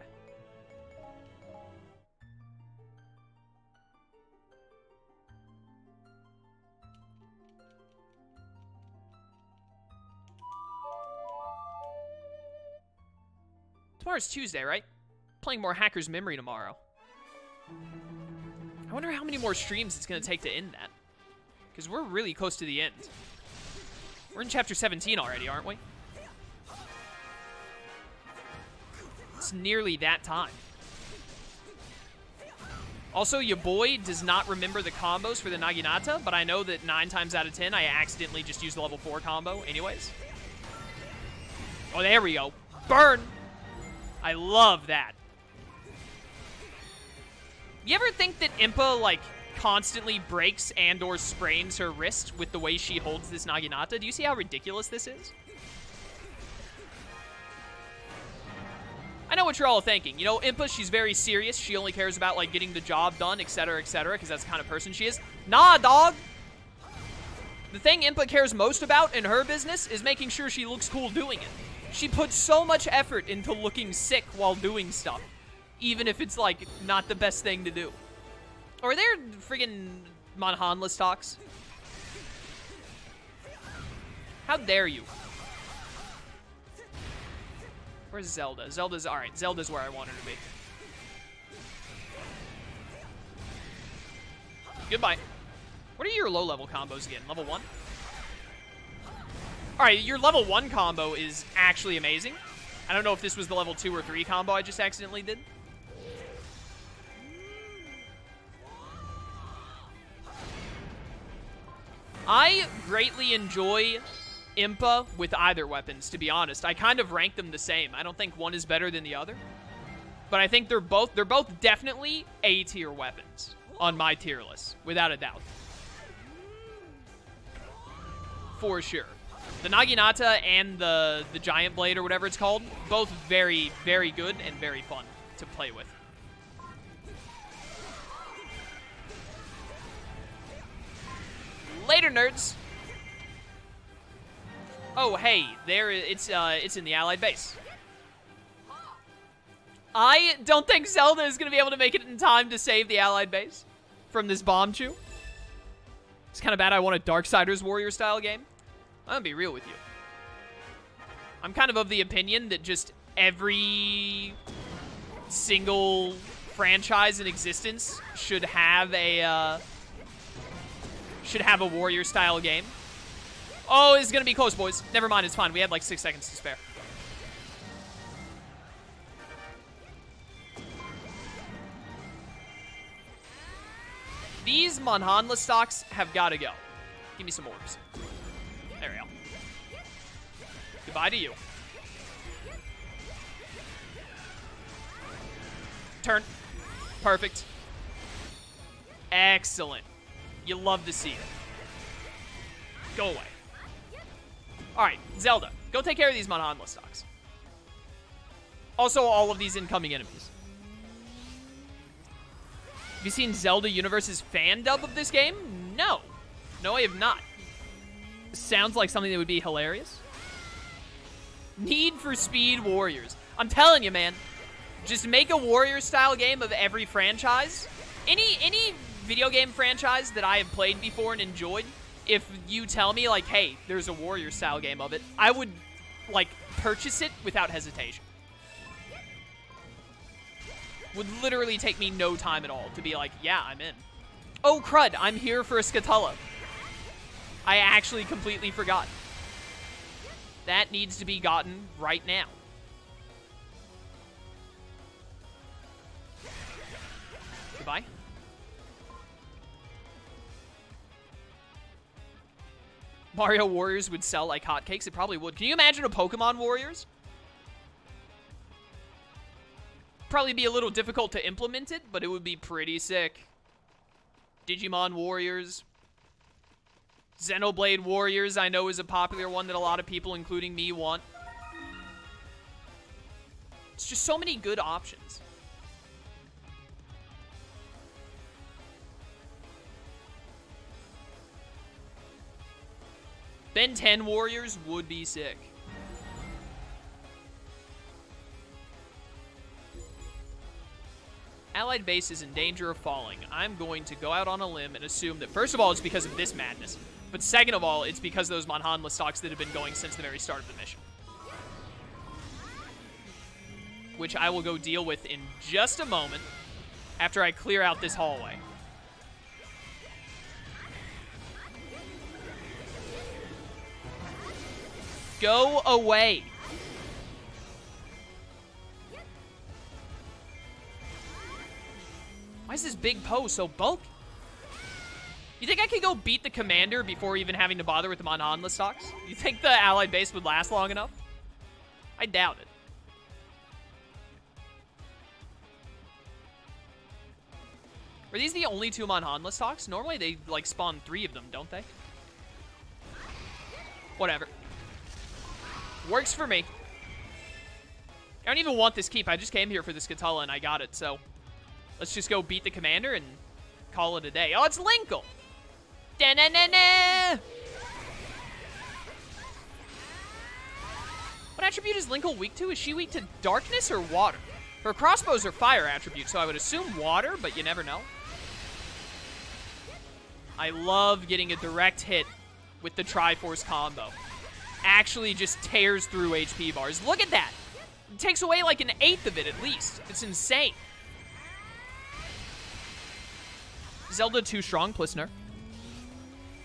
Tomorrow's Tuesday, right? Playing more Hacker's Memory tomorrow. I wonder how many more streams it's going to take to end that. Because we're really close to the end. We're in Chapter seventeen already, aren't we? It's nearly that time. Also, your boy does not remember the combos for the Naginata, but I know that nine times out of ten, I accidentally just used the level four combo anyways. Oh, there we go. Burn! I love that. You ever think that Impa, like, constantly breaks and or sprains her wrist with the way she holds this Naginata? Do you see how ridiculous this is? I know what you're all thinking. You know, Impa, she's very serious. She only cares about, like, getting the job done, et cetera, et cetera, because that's the kind of person she is. Nah, dog! The thing Impa cares most about in her business is making sure she looks cool doing it. She puts so much effort into looking sick while doing stuff, even if it's, like, not the best thing to do. Or they're friggin' Monhanless talks. How dare you? Where's Zelda? Zelda's... Alright, Zelda's where I want her to be. Goodbye. What are your low-level combos again? Level one? Alright, your level one combo is actually amazing. I don't know if this was the level two or three combo I just accidentally did. I greatly enjoy Impa with either weapons, to be honest. I kind of rank them the same. I don't think one is better than the other. But I think they're both they're both definitely A-tier weapons on my tier list, without a doubt. For sure. The Naginata and the, the Giant Blade or whatever it's called, both very, very good and very fun to play with. Later, nerds! Oh, hey, there it's uh, it's in the Allied base. I don't think Zelda is going to be able to make it in time to save the Allied base from this bomb chew. It's kind of bad I want a Darksiders Warrior-style game. I'm going to be real with you. I'm kind of of the opinion that just every single franchise in existence should have a... Uh, should have a Warrior-style game. Oh, it's going to be close, boys. Never mind, it's fine. We had like six seconds to spare. These Monhanla stocks have got to go. Give me some orbs. There we go. Goodbye to you. Turn. Perfect. Excellent. You love to see it. Go away. All right, Zelda, go take care of these Monhanla stocks. Also, all of these incoming enemies. Have you seen Zelda Universe's fan dub of this game? No. No, I have not. Sounds like something that would be hilarious. Need for Speed Warriors. I'm telling you, man. Just make a Warrior-style game of every franchise. Any any video game franchise that I have played before and enjoyed, if you tell me, like, hey, there's a Warrior-style game of it, I would, like, purchase it without hesitation. Would literally take me no time at all to be like, yeah, I'm in. Oh, crud, I'm here for a Scatala. I actually completely forgot. That needs to be gotten right now. Goodbye. Mario Warriors would sell like hotcakes. It probably would. Can you imagine a Pokemon Warriors? Probably be a little difficult to implement it, but it would be pretty sick. Digimon Warriors. Xenoblade Warriors, I know, is a popular one that a lot of people, including me, want. It's just so many good options. Ben ten Warriors would be sick. Allied base is in danger of falling. I'm going to go out on a limb and assume that, first of all, it's because of this madness. But second of all, it's because of those Monhanla stocks that have been going since the very start of the mission. Which I will go deal with in just a moment after I clear out this hallway. Go away. Why is this big Poe so bulky? You think I could go beat the commander before even having to bother with the Monhanla stocks? You think the allied base would last long enough? I doubt it. Are these the only two Monhanla stocks? Normally they like spawn three of them, don't they? Whatever. Works for me. I don't even want this keep. I just came here for this Scatala and I got it, so... Let's just go beat the commander and call it a day. Oh, it's Linkle! Da-na-na-na! What attribute is Linkle weak to? Is she weak to darkness or water? Her crossbows are fire attributes, so I would assume water, but you never know. I love getting a direct hit with the Triforce combo. Actually just tears through H P bars. Look at that! It takes away like an eighth of it at least. It's insane. Zelda too strong plus nerf.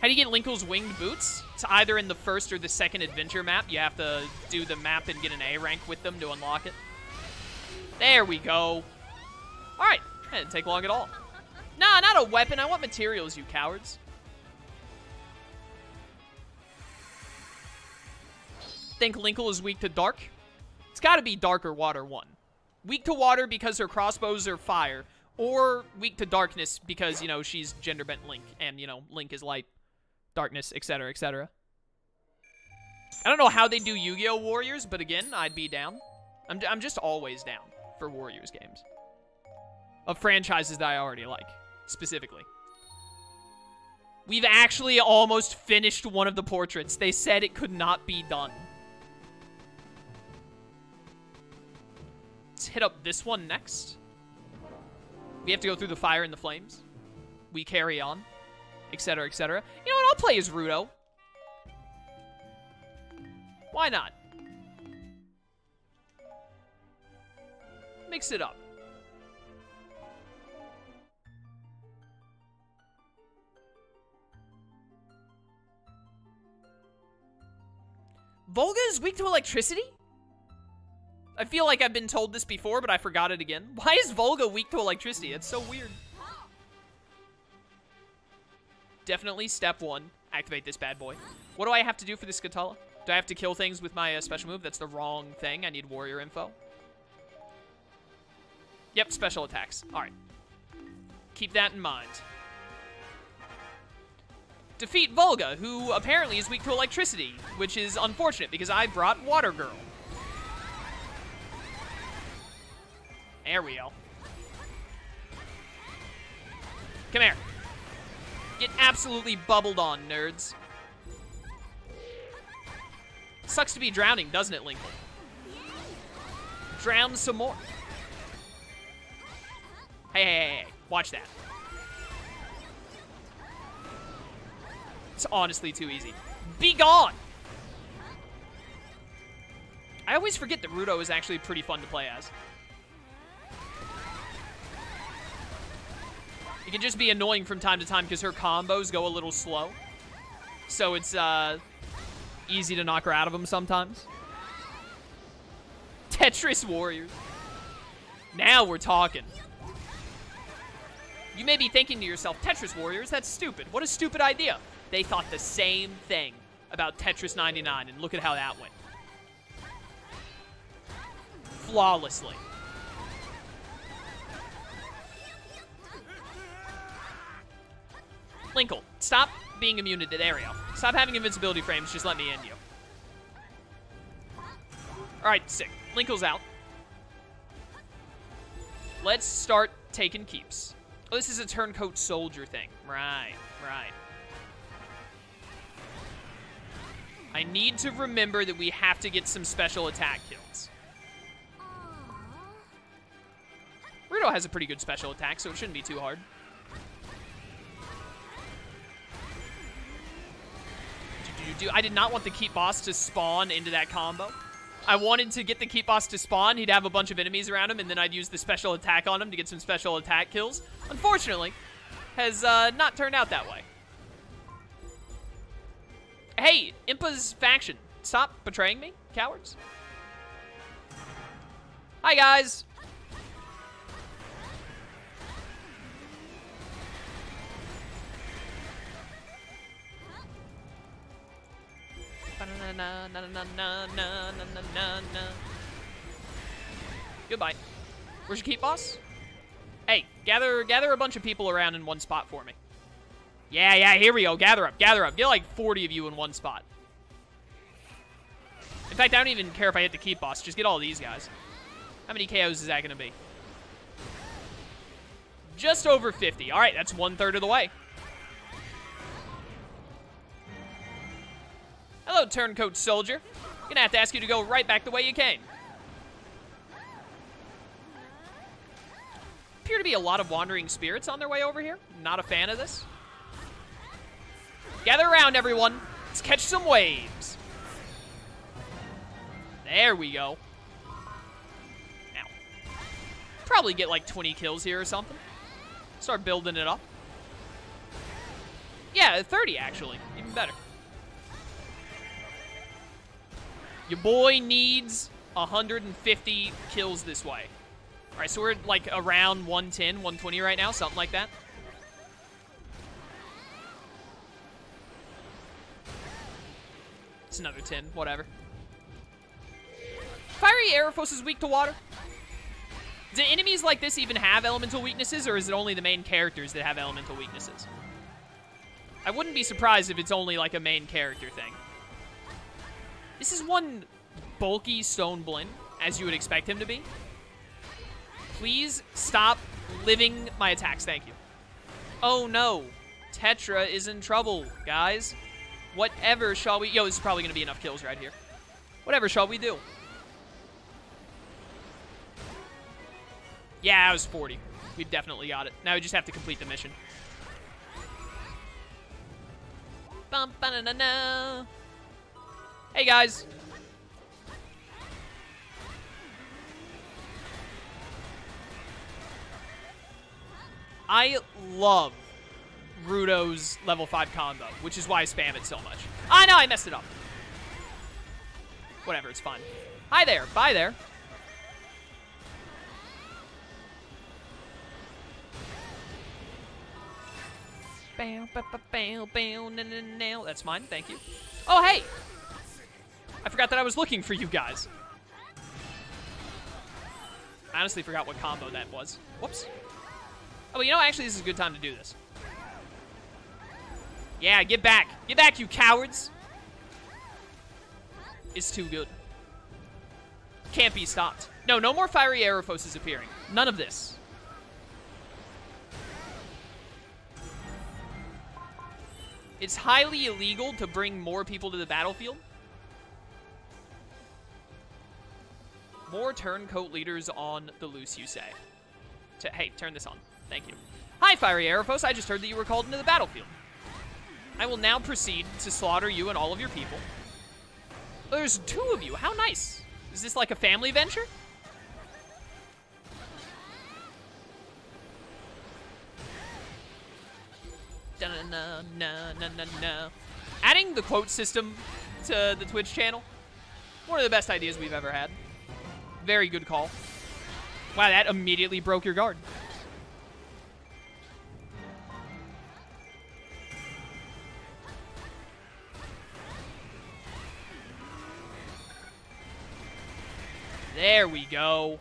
How do you get Linkle's winged boots? It's either in the first or the second adventure map. You have to do the map and get an A rank with them to unlock it. There we go. All right, that didn't take long at all. Nah, not a weapon. I want materials, you cowards. think Linkle is weak to dark. It's got to be dark or water one. Weak to water because her crossbows are fire, or weak to darkness because, you know, she's gender bent Link, and, you know, Link is light, darkness, et cetera, et cetera. I don't know how they do Yu-Gi-Oh! Warriors, but again, I'd be down. I'm, I'm just always down for Warriors games. Of franchises that I already like, specifically. We've actually almost finished one of the portraits. They said it could not be done. Let's hit up this one next. We have to go through the fire and the flames. We carry on, et cetera, et cetera. You know what? I'll play as Ruto. Why not? Mix it up. Volga is weak to electricity? I feel like I've been told this before, but I forgot it again. Why is Volga weak to electricity? It's so weird. Definitely step one. Activate this bad boy. What do I have to do for this Skatala? Do I have to kill things with my uh, special move? That's the wrong thing. I need warrior info. Yep, special attacks. All right. Keep that in mind. Defeat Volga, who apparently is weak to electricity, which is unfortunate because I brought Water Girl. There we go. Come here. Get absolutely bubbled on, nerds. Sucks to be drowning, doesn't it, Lincoln? Drown some more. Hey, hey, hey, hey. Watch that. It's honestly too easy. Be gone! I always forget that Ruto is actually pretty fun to play as. It can just be annoying from time to time because her combos go a little slow. So it's uh, easy to knock her out of them sometimes. Tetris Warriors. Now we're talking. You may be thinking to yourself, Tetris Warriors, that's stupid. What a stupid idea. They thought the same thing about Tetris ninety-nine, and look at how that went. Flawlessly. Linkle, stop being immune to that area. Stop having invincibility frames, just let me end you. Alright, sick. Linkle's out. Let's start taking keeps. Oh, this is a turncoat soldier thing. Right, right. I need to remember that we have to get some special attack kills. Ruto has a pretty good special attack, so it shouldn't be too hard. I did not want the Keep Boss to spawn into that combo. I wanted to get the Keep Boss to spawn, he'd have a bunch of enemies around him, and then I'd use the special attack on him to get some special attack kills. Unfortunately, has uh, not turned out that way. Hey, Impa's faction, stop betraying me, cowards. Hi, guys. Goodbye. Where's your keep, boss? Hey, gather, gather a bunch of people around in one spot for me. Yeah, yeah, here we go. Gather up, gather up. Get like forty of you in one spot. In fact, I don't even care if I hit the keep boss. Just get all these guys. How many K Os is that going to be? Just over fifty. All right, that's one third of the way. Hello, turncoat soldier. I'm going to have to ask you to go right back the way you came. Appear to be a lot of wandering spirits on their way over here. Not a fan of this. Gather around, everyone. Let's catch some waves. There we go. Now, probably get like twenty kills here or something. Start building it up. Yeah, thirty actually. Even better. Your boy needs one hundred fifty kills this way. All right, so we're at like around one ten, one twenty right now, something like that. It's another ten, whatever. Fiery Aerophos is weak to water. Do enemies like this even have elemental weaknesses, or is it only the main characters that have elemental weaknesses? I wouldn't be surprised if it's only like a main character thing. This is one bulky Stone Blin, as you would expect him to be. Please stop living my attacks, thank you. Oh no, Tetra is in trouble, guys. Whatever shall we... Yo, this is probably gonna be enough kills right here. Whatever shall we do? Yeah, it was forty. We've definitely got it. Now we just have to complete the mission. Bum, ba, na, na, na. Hey, guys. I love Ruto's level five combo, which is why I spam it so much. I know, I messed it up. Whatever, it's fine. Hi there. Bye there. That's mine, thank you. Oh, hey! I forgot that I was looking for you guys. I honestly forgot what combo that was. Whoops. Oh, well, you know, actually, this is a good time to do this. Yeah, get back. Get back, you cowards. It's too good. Can't be stopped. No, no more Fiery Aerophos is appearing. None of this. It's highly illegal to bring more people to the battlefield. More turncoat leaders on the loose, you say. T hey, turn this on. Thank you. Hi, Fiery Aerophos. I just heard that you were called into the battlefield. I will now proceed to slaughter you and all of your people. There's two of you. How nice. Is this like a family venture? Na, na, na, na, na. Adding the quote system to the Twitch channel, one of the best ideas we've ever had. Very good call. Wow, that immediately broke your guard. There we go.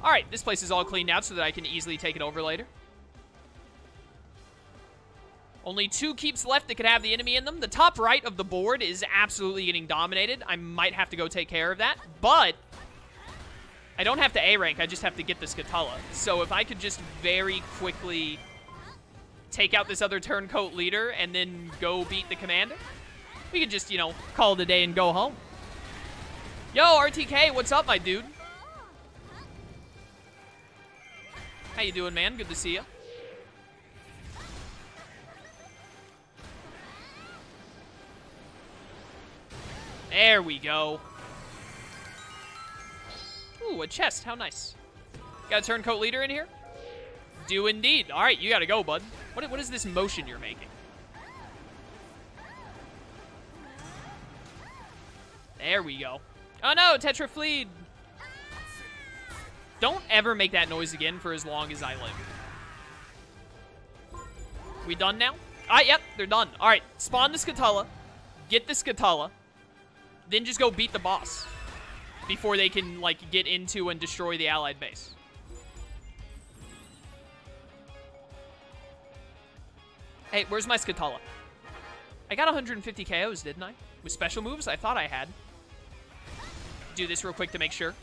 All right, this place is all cleaned out so that I can easily take it over later. Only two keeps left that could have the enemy in them. The top right of the board is absolutely getting dominated. I might have to go take care of that, but I don't have to A rank. I just have to get this Skatala. So if I could just very quickly take out this other turncoat leader and then go beat the commander, we could just, you know, call it a day and go home. Yo, R T K, what's up, my dude? How you doing, man? Good to see you. There we go. Ooh, a chest. How nice. Got a turncoat leader in here? Do indeed. All right, you got to go, bud. What, what is this motion you're making? There we go. Oh, no, Tetra fleed. Don't ever make that noise again for as long as I live. We done now? Ah, yep, they're done. All right, spawn the Skatala. Get the Skatala. Then just go beat the boss before they can, like, get into and destroy the allied base. Hey, where's my Skatala? I got one hundred fifty K Os, didn't I? With special moves? I thought I had. Do this real quick to make sure.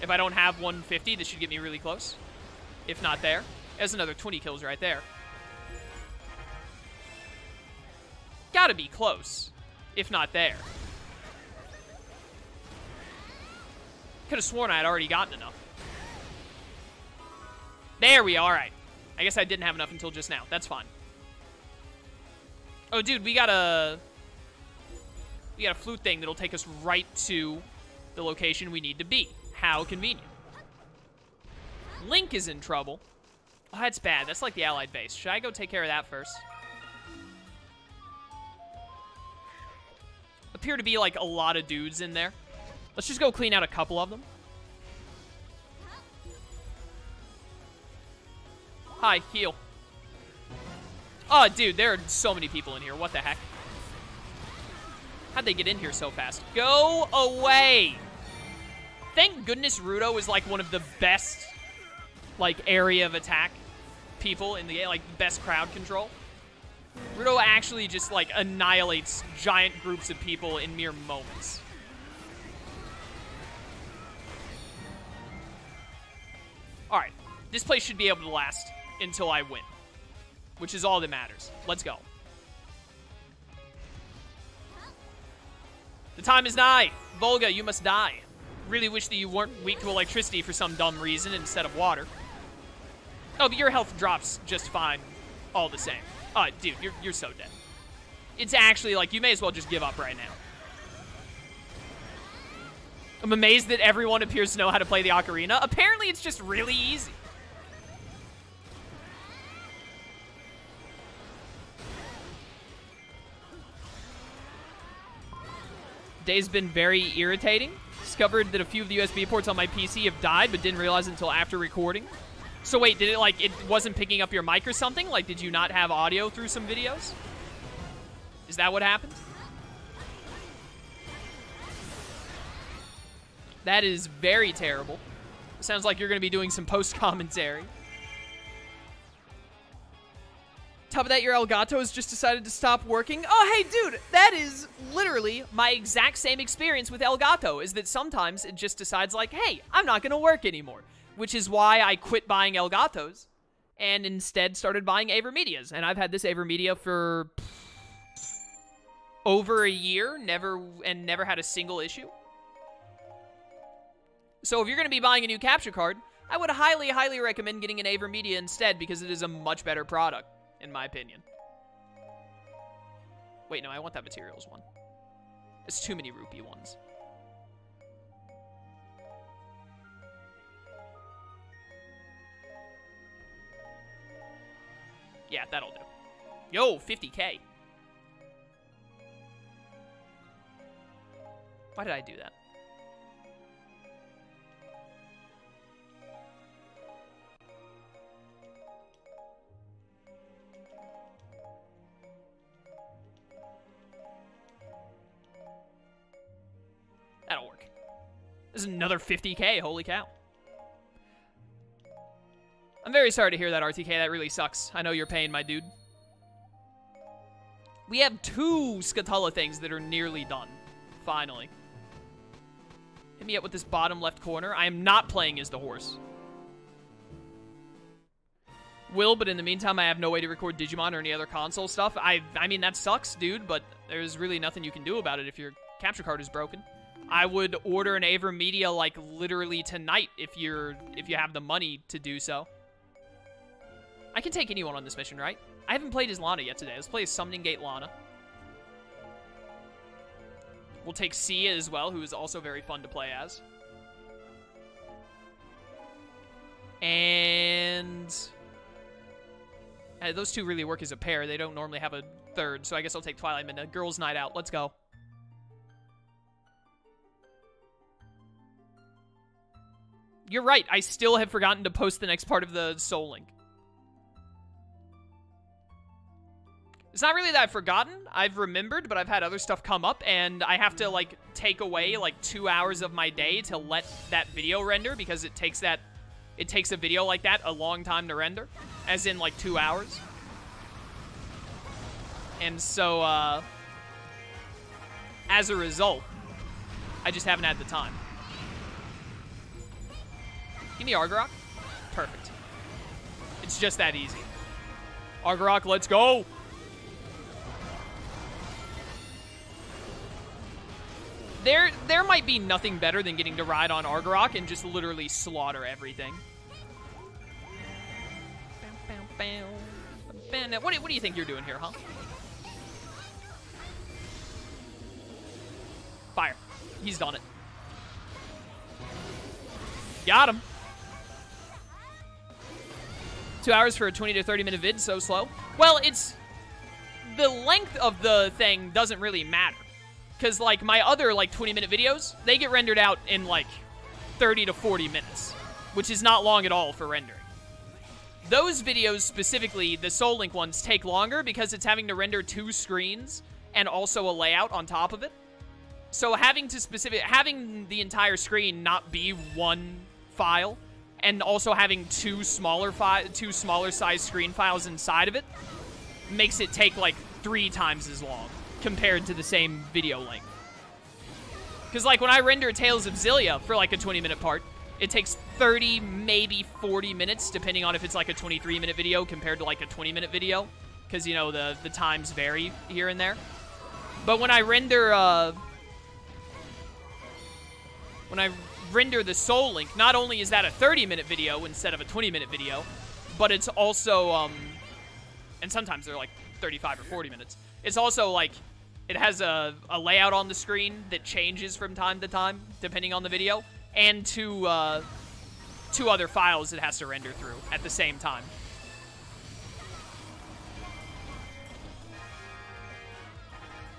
If I don't have one fifty, this should get me really close. If not there. There's another twenty kills right there. Gotta be close. If not there. Could have sworn I had already gotten enough. There we are. All right. I guess I didn't have enough until just now. That's fine. Oh, dude, we got a... We got a flute thing that'll take us right to the location we need to be. How convenient. Link is in trouble. Oh, that's bad. That's like the allied base. Should I go take care of that first? Appear to be like a lot of dudes in there. Let's just go clean out a couple of them. Hi, heal. Oh, dude, there are so many people in here. What the heck? How'd they get in here so fast? Go away! thank goodness Ruto is like one of the best like area of attack people in the game, like best crowd control. Ruto actually just like annihilates giant groups of people in mere moments. All right, this place should be able to last until I win, which is all that matters. Let's go. The time is nigh. Volga, you must die. Really wish that you weren't weak to electricity for some dumb reason instead of water. Oh, but your health drops just fine all the same. Oh, dude, you're, you're so dead. It's actually like, you may as well just give up right now. I'm amazed that everyone appears to know how to play the ocarina. Apparently, it's just really easy. Day's been very irritating. Discovered that a few of the U S B ports on my P C have died, but didn't realize until after recording. So wait, did it like, it wasn't picking up your mic or something? Like, did you not have audio through some videos? Is that what happened? That is very terrible. Sounds like you're gonna be doing some post-commentary. Top of that, your Elgato has just decided to stop working. Oh, hey, dude, that is literally my exact same experience with Elgato, is that sometimes it just decides, like, hey, I'm not going to work anymore, which is why I quit buying Elgatos and instead started buying AverMedias. And I've had this AverMedia for over a year, never and never had a single issue. So if you're going to be buying a new capture card, I would highly, highly recommend getting an AverMedia instead, because it is a much better product, in my opinion. Wait, no, I want that materials one. It's too many rupee ones. Yeah, that'll do. Yo, fifty K. Why did I do that? That'll work. This is another fifty K, holy cow. I'm very sorry to hear that, R T K. That really sucks. I know you're paying, my dude. We have two Scatala things that are nearly done. Finally. Hit me up with this bottom left corner. I am not playing as the horse. Will, but in the meantime, I have no way to record Digimon or any other console stuff. I, I mean, that sucks, dude, but there's really nothing you can do about it if your capture card is broken. I would order an AverMedia like literally tonight if you're if you have the money to do so. I can take anyone on this mission, right? I haven't played as Lana yet today. Let's play as Summoning Gate Lana. We'll take Cia as well, who is also very fun to play as. And uh, those two really work as a pair. They don't normally have a third, so I guess I'll take Twilight Midna. Girls' Night Out. Let's go. You're right. I still have forgotten to post the next part of the Soul Link. It's not really that I've forgotten. I've remembered, but I've had other stuff come up, and I have to, like, take away, like, two hours of my day to let that video render, because it takes that... It takes a video like that a long time to render. As in, like, two hours. And so, uh... as a result, I just haven't had the time. Give me Argorok. Perfect. It's just that easy. Argorok, let's go! There there might be nothing better than getting to ride on Argorok and just literally slaughter everything. What do, what do you think you're doing here, huh? Fire. He's done it. Got him. Two hours for a twenty to thirty minute vid, so slow. Well, it's... The length of the thing doesn't really matter. Because, like, my other, like, twenty minute videos, they get rendered out in, like, thirty to forty minutes. Which is not long at all for rendering. Those videos, specifically, the Soul Link ones, take longer because it's having to render two screens and also a layout on top of it. So having to specific, having the entire screen not be one file, and also having two smaller fi two smaller size screen files inside of it, makes it take like three times as long compared to the same video length. Because like when I render Tales of Zelda for like a twenty minute part, it takes thirty, maybe forty minutes, depending on if it's like a twenty-three minute video compared to like a twenty minute video. Because, you know, the, the times vary here and there. But when I render, uh... when I render the Soul Link, not only is that a thirty minute video instead of a twenty minute video, but it's also, um... and sometimes they're like thirty-five or forty minutes. It's also like, it has a, a layout on the screen that changes from time to time, depending on the video. And two, uh, two other files it has to render through at the same time.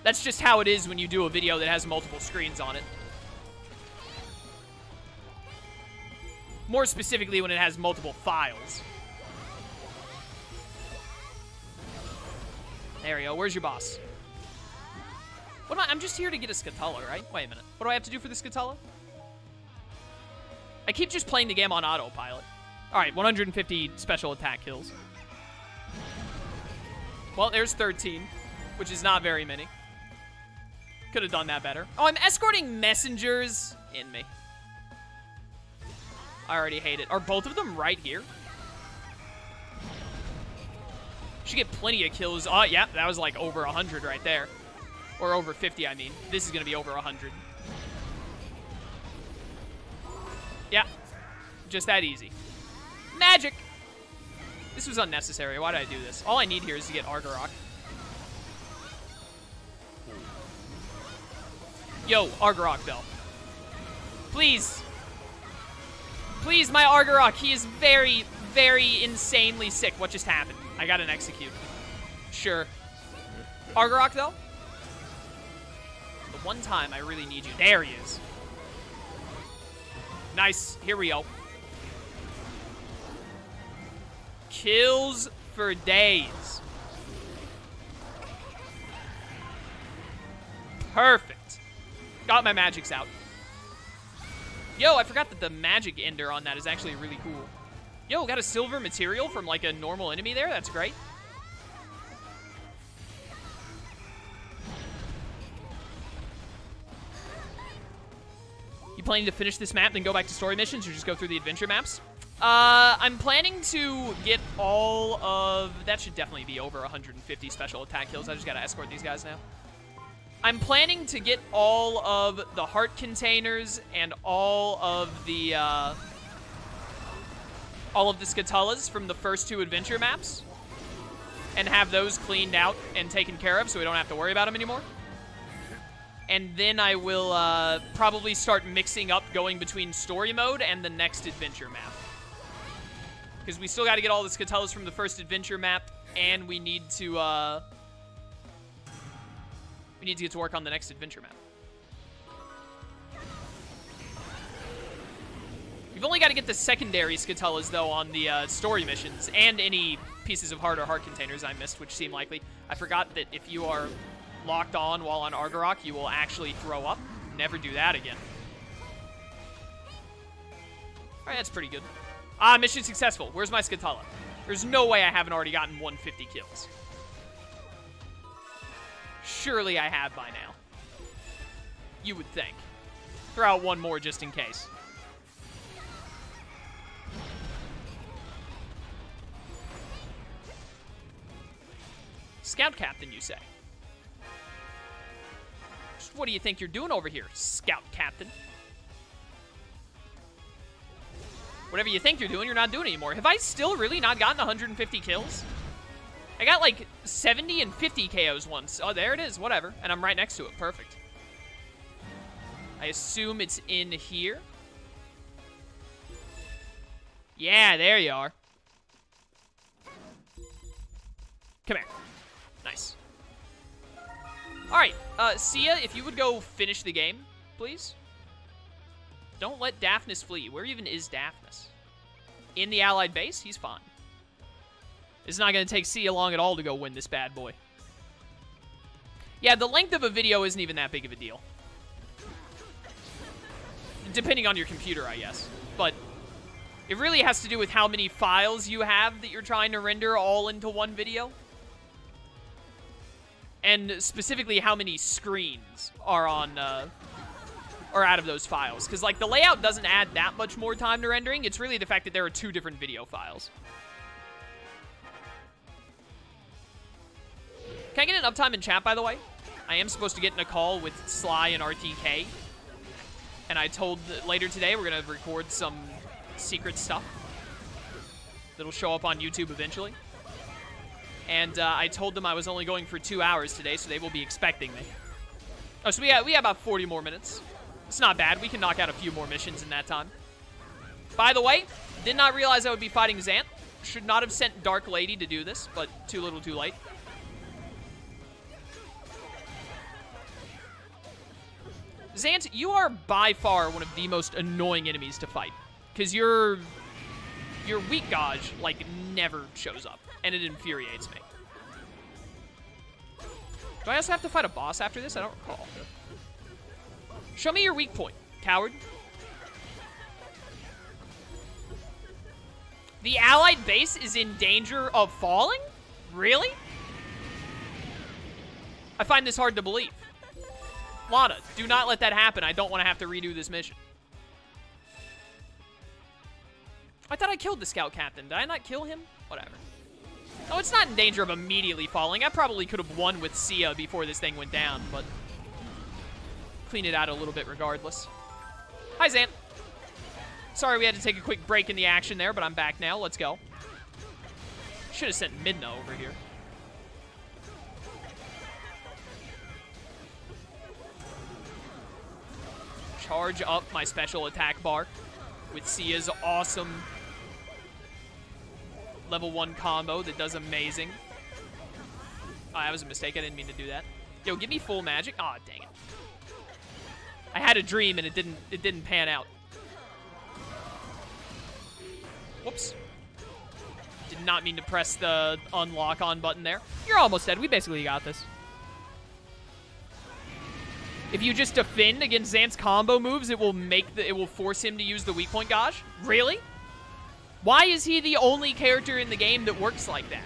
That's just how it is when you do a video that has multiple screens on it. More specifically, when it has multiple files. There we go. Where's your boss? What am I? I'm just here to get a Scatala, right? Wait a minute. What do I have to do for the Scatala? I keep just playing the game on autopilot. All right, one hundred fifty special attack kills. Well, there's thirteen, which is not very many. Could have done that better. Oh, I'm escorting messengers in me. I already hate it. Are both of them right here? Should get plenty of kills. Oh, yeah, that was like over one hundred right there. Or over fifty, I mean. This is going to be over one hundred. Yeah, just that easy. Magic! This was unnecessary. Why did I do this? All I need here is to get Argorok. Yo, Argorok bell. Please. Please, my Argorok. He is very, very insanely sick. What just happened? I got an execute. Sure. Argorok, though? The one time I really need you. There he is. Nice. Here we go. Kills for days. Perfect. Got my magics out. Yo, I forgot that the magic ender on that is actually really cool. Yo, got a silver material from like a normal enemy there. That's great. You planning to finish this map, then go back to story missions, or just go through the adventure maps? Uh, I'm planning to get all of... That should definitely be over one hundred fifty special attack kills. I just gotta escort these guys now. I'm planning to get all of the heart containers and all of the... Uh, all of the Scatalas from the first two adventure maps. And have those cleaned out and taken care of so we don't have to worry about them anymore. And then I will uh, probably start mixing up going between story mode and the next adventure map. Because we still got to get all the Scatalas from the first adventure map, and we need to uh, we need to get to work on the next adventure map. We've only got to get the secondary Scatalas though on the uh, story missions, and any pieces of heart or heart containers I missed, which seem likely. I forgot that if you are locked on while on Argorok, you will actually throw up. Never do that again. Alright, that's pretty good. Ah, mission successful. Where's my Scatala? There's no way I haven't already gotten one hundred fifty kills. Surely I have by now. You would think. Throw out one more just in case. Scout Captain, you say? What do you think you're doing over here, Scout Captain? Whatever you think you're doing, you're not doing anymore. Have I still really not gotten one hundred fifty kills? I got like seventy and fifty K Os once. Oh, there it is. Whatever. And I'm right next to it. Perfect. I assume it's in here. Yeah, there you are. Come here. Nice. Alright, uh, Cia, if you would go finish the game, please. Don't let Daphnis flee. Where even is Daphnis? In the allied base? He's fine. It's not going to take Cia long at all to go win this bad boy. Yeah, the length of a video isn't even that big of a deal. depending on your computer, I guess. But it really has to do with how many files you have that you're trying to render all into one video. And specifically how many screens are on, uh, are out of those files. Because, like, the layout doesn't add that much more time to rendering. It's really the fact that there are two different video files. Can I get an uptime in chat, by the way? I am supposed to get in a call with Sly and R T K. And I told that later today we're going to record some secret stuff that'll show up on YouTube eventually. And uh, I told them I was only going for two hours today, so they will be expecting me. Oh, so we have, we have about forty more minutes. It's not bad. We can knock out a few more missions in that time. By the way, did not realize I would be fighting Zant. Should not have sent Dark Lady to do this, but too little too late. Zant, you are by far one of the most annoying enemies to fight. Because your, your weak gauge, like, never shows up. And it infuriates me. Do I also have to fight a boss after this? I don't recall. Show me your weak point, coward. The allied base is in danger of falling? Really? I find this hard to believe. Lana, do not let that happen. I don't want to have to redo this mission. I thought I killed the scout captain. Did I not kill him? Whatever. Oh, it's not in danger of immediately falling. I probably could have won with Cia before this thing went down, but clean it out a little bit regardless. Hi, Zant. Sorry we had to take a quick break in the action there, but I'm back now. Let's go. Should have sent Midna over here. Charge up my special attack bar with Cia's awesome level one combo that does amazing. Oh, that was a mistake. I didn't mean to do that. Yo, give me full magic. Aw, oh, dang it. I had a dream and it didn't it didn't pan out. Whoops. Did not mean to press the unlock on button there. You're almost dead. We basically got this. If you just defend against Zant's combo moves, it will make the it will force him to use the weak point gauge. Really? Why is he the only character in the game that works like that?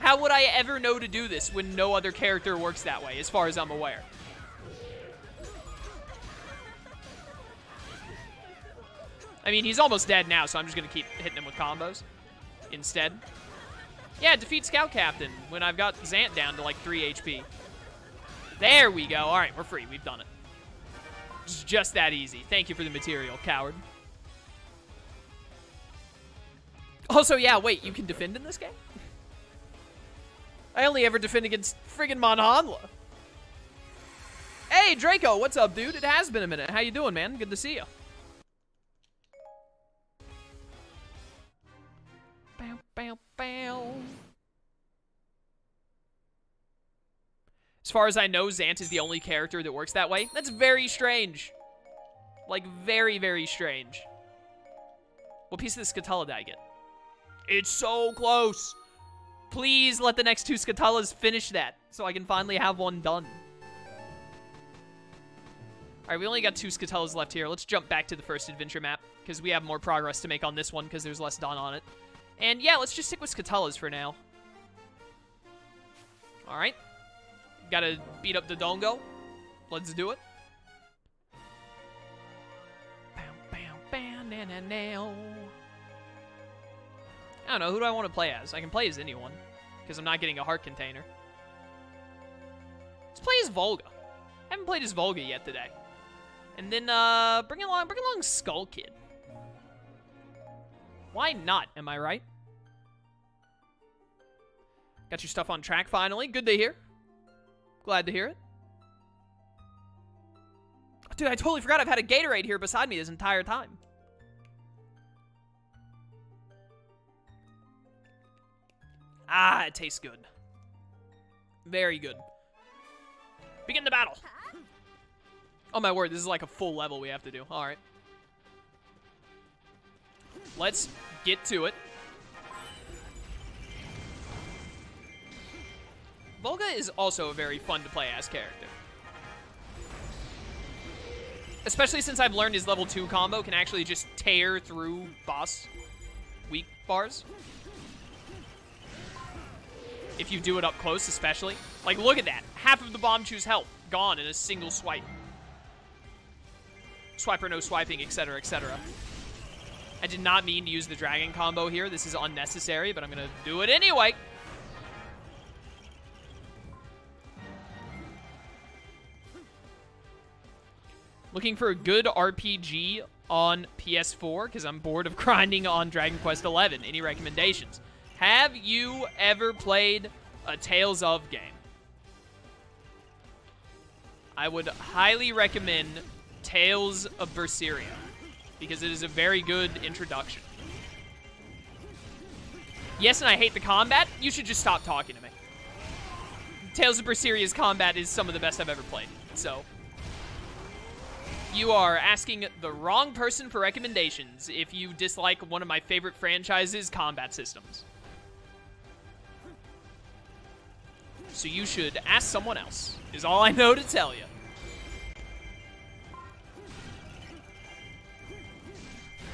How would I ever know to do this when no other character works that way, as far as I'm aware? I mean, he's almost dead now, so I'm just going to keep hitting him with combos instead. Yeah, defeat Scout Captain when I've got Zant down to like three H P. There we go. All right, we're free. We've done it. It's just that easy. Thank you for the material, coward. Also, yeah, wait, you can defend in this game? I only ever defend against friggin' Monhanla. Hey, Draco, what's up, dude? It has been a minute. How you doing, man? Good to see you. Bow, bow, bow. As far as I know, Zant is the only character that works that way. That's very strange. Like, very, very strange. What piece of the Scatala did I get? It's so close. Please let the next two Scatalas finish that so I can finally have one done. All right, we only got two Scatalas left here. Let's jump back to the first adventure map because we have more progress to make on this one because there's less done on it. And yeah, let's just stick with Scatalas for now. All right. Got to beat up the Dongo. Let's do it. I don't know, who do I want to play as? I can play as anyone, because I'm not getting a heart container. Let's play as Volga. I haven't played as Volga yet today. And then, uh, bring along, bring along Skull Kid. Why not, am I right? Got your stuff on track finally. Good to hear. Glad to hear it. Dude, I totally forgot I've had a Gatorade here beside me this entire time. Ah, it tastes good. Very good. Begin the battle. Oh my word, this is like a full level we have to do. All right. Let's get to it. Volga is also a very fun to play as character. Especially since I've learned his level two combo can actually just tear through boss weak bars. If you do it up close, especially. Like, look at that. Half of the bomb choose health. Gone in a single swipe. Swipe or no swiping, et cetera, et cetera. I did not mean to use the dragon combo here. This is unnecessary, but I'm going to do it anyway. Looking for a good R P G on P S four, because I'm bored of grinding on Dragon Quest eleven. Any recommendations? Have you ever played a Tales of game? I would highly recommend Tales of Berseria, because it is a very good introduction. Yes, and I hate the combat. You should just stop talking to me. Tales of Berseria's combat is some of the best I've ever played, so... You are asking the wrong person for recommendations if you dislike one of my favorite franchises' combat systems. So you should ask someone else, is all I know to tell you.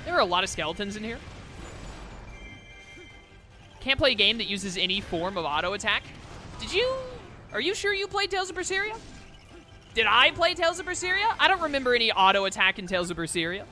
There are a lot of skeletons in here. Can't play a game that uses any form of auto attack. Did you? Are you sure you played Tales of Berseria? Did I play Tales of Berseria? I don't remember any auto attack in Tales of Berseria.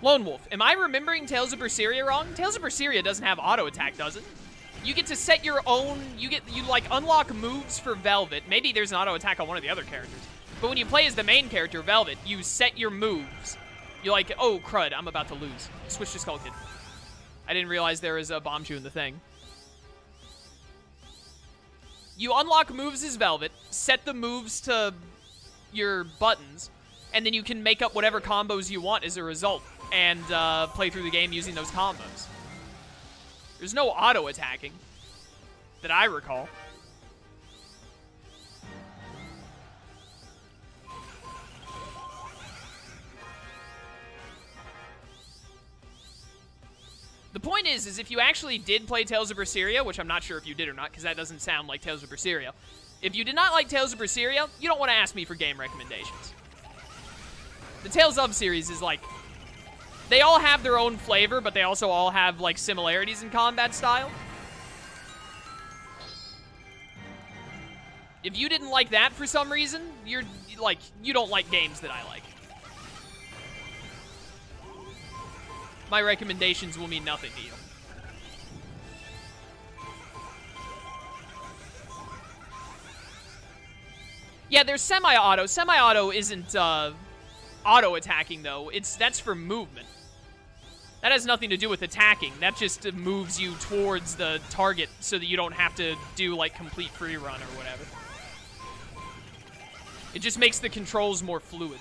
Lone Wolf, am I remembering Tales of Berseria wrong? Tales of Berseria doesn't have auto attack, does it? You get to set your own, you get, you like unlock moves for Velvet. Maybe there's an auto attack on one of the other characters. But when you play as the main character, Velvet, you set your moves. You're like, oh crud, I'm about to lose. Switch to Skull Kid. I didn't realize there was a bomb chew in the thing. You unlock moves as Velvet, set the moves to your buttons, and then you can make up whatever combos you want as a result and uh, play through the game using those combos. There's no auto-attacking that I recall. The point is, is if you actually did play Tales of Berseria, which I'm not sure if you did or not, because that doesn't sound like Tales of Berseria. If you did not like Tales of Berseria, you don't want to ask me for game recommendations. The Tales of series is like... They all have their own flavor, but they also all have, like, similarities in combat style. If you didn't like that for some reason, you're, like, you don't like games that I like. My recommendations will mean nothing to you. Yeah, there's semi-auto. Semi-auto isn't, uh, auto-attacking, though. It's, that's for movement. That has nothing to do with attacking. That just moves you towards the target so that you don't have to do, like, complete free run or whatever. It just makes the controls more fluid.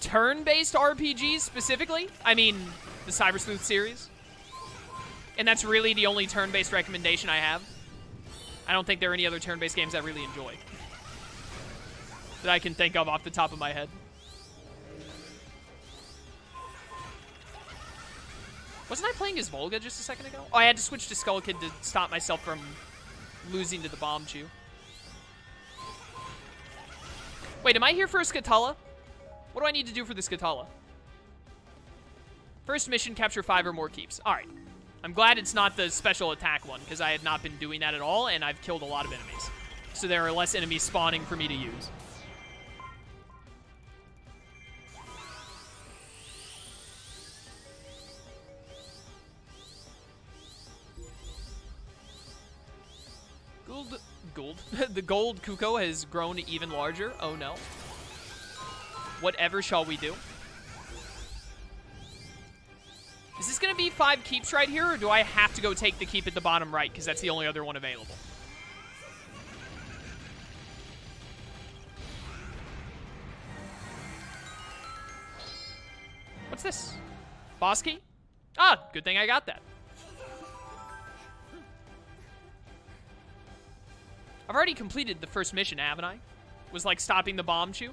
Turn-based R P Gs specifically? I mean... the Cyber Sleuth series. And that's really the only turn-based recommendation I have. I don't think there are any other turn-based games I really enjoy that I can think of off the top of my head. Wasn't I playing as Volga just a second ago? Oh, I had to switch to Skull Kid to stop myself from losing to the bomb chew. Wait, am I here for a Skatala? What do I need to do for the Skatala? First mission, capture five or more keeps. All right. I'm glad it's not the special attack one, because I had not been doing that at all, and I've killed a lot of enemies. So there are less enemies spawning for me to use. Gold, gold. The gold Kuko has grown even larger. Oh, no. Whatever shall we do? Is this going to be five keeps right here, or do I have to go take the keep at the bottom right, because that's the only other one available? What's this? Boss key? Ah, good thing I got that. I've already completed the first mission, haven't I? Was like stopping the bomb chew.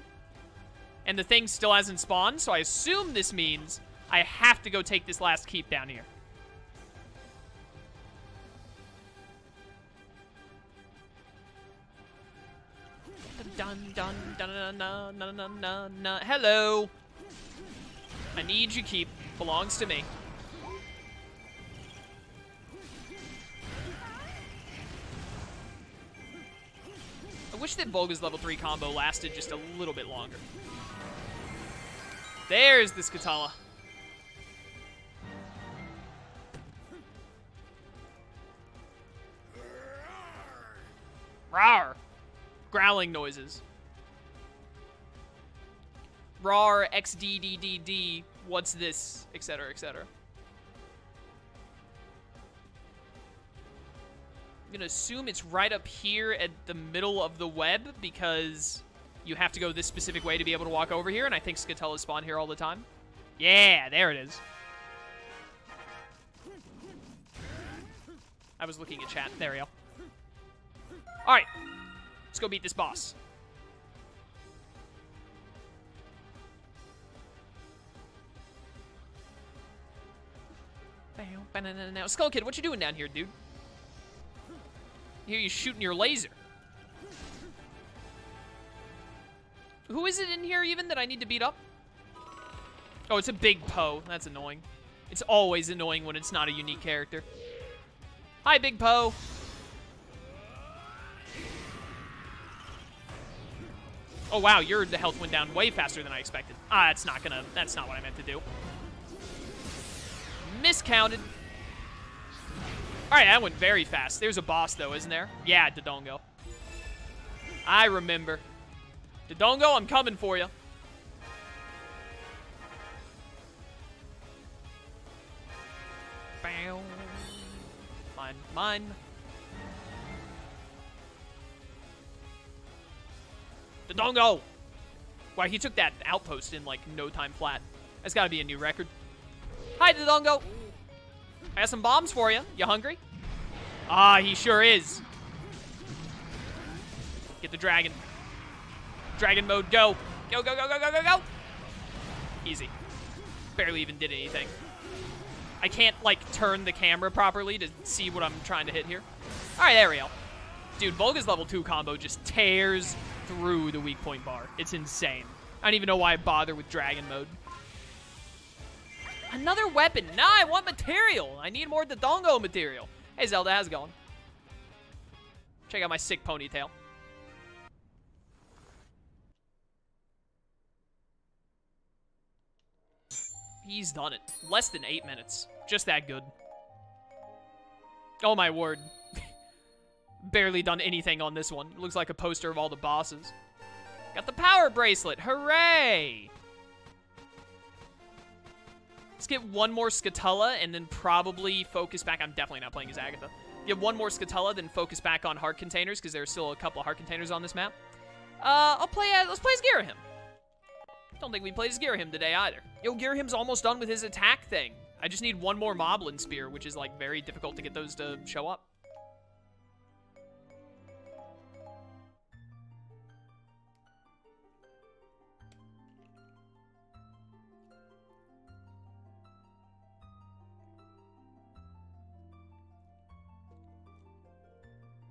And the thing still hasn't spawned, so I assume this means I have to go take this last keep down here. Dun, dun, dun, dun, dun, dun, dun, dun, dun. Hello. I need you keep. Belongs to me. I wish that Volga's level three combo lasted just a little bit longer. There's this Katala. Rawr. Growling noises. Rawr, X D D D D, what's this, et cetera, et cetera. I'm gonna assume it's right up here at the middle of the web because you have to go this specific way to be able to walk over here, and I think Skullkids spawn here all the time. Yeah, there it is. I was looking at chat. There we go. All right. Let's go beat this boss. Now, Skull Kid, what you doing down here, dude? I hear you shooting your laser. Who is it in here even that I need to beat up? Oh, it's a big Poe. That's annoying. It's always annoying when it's not a unique character. Hi, big Poe. Oh wow, your the health went down way faster than I expected. Ah, that's not gonna, that's not what I meant to do. Miscounted. Alright, that went very fast. There's a boss though, isn't there? Yeah, Dodongo. I remember. Dodongo, I'm coming for you. Bow. Mine, mine. Dodongo! Wow, he took that outpost in, like, no time flat. That's gotta be a new record. Hi, Dodongo! I got some bombs for you. You hungry? Ah, he sure is. Get the dragon. Dragon mode, go! Go, go, go, go, go, go, go! Easy. Barely even did anything. I can't, like, turn the camera properly to see what I'm trying to hit here. Alright, there we go. Dude, Volga's level two combo just tears through the weak point bar. It's insane. I don't even know why I bother with dragon mode. Another weapon. Nah, I want material. I need more Dodongo material. Hey, Zelda, how's it going? Check out my sick ponytail. He's done it. Less than eight minutes. Just that good. Oh, my word. Barely done anything on this one. It looks like a poster of all the bosses. Got the power bracelet. Hooray! Let's get one more Scatella and then probably focus back. I'm definitely not playing as Agatha. Get one more Scatella, then focus back on heart containers because there's still a couple of heart containers on this map. Uh, I'll play. Uh, let's play as Girahim. Don't think we played as Girahim today either. Yo, Girahim's almost done with his attack thing. I just need one more Moblin Spear, which is like very difficult to get those to show up.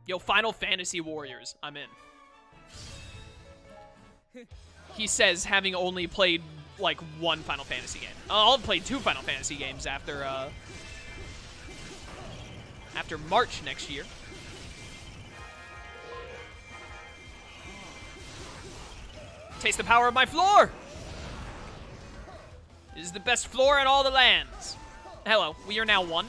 Yo, Final Fantasy Warriors, I'm in. He says, having only played, like, one Final Fantasy game. Uh, I'll play two Final Fantasy games after, uh... after March next year. Taste the power of my floor! This is the best floor in all the lands. Hello, we are now one.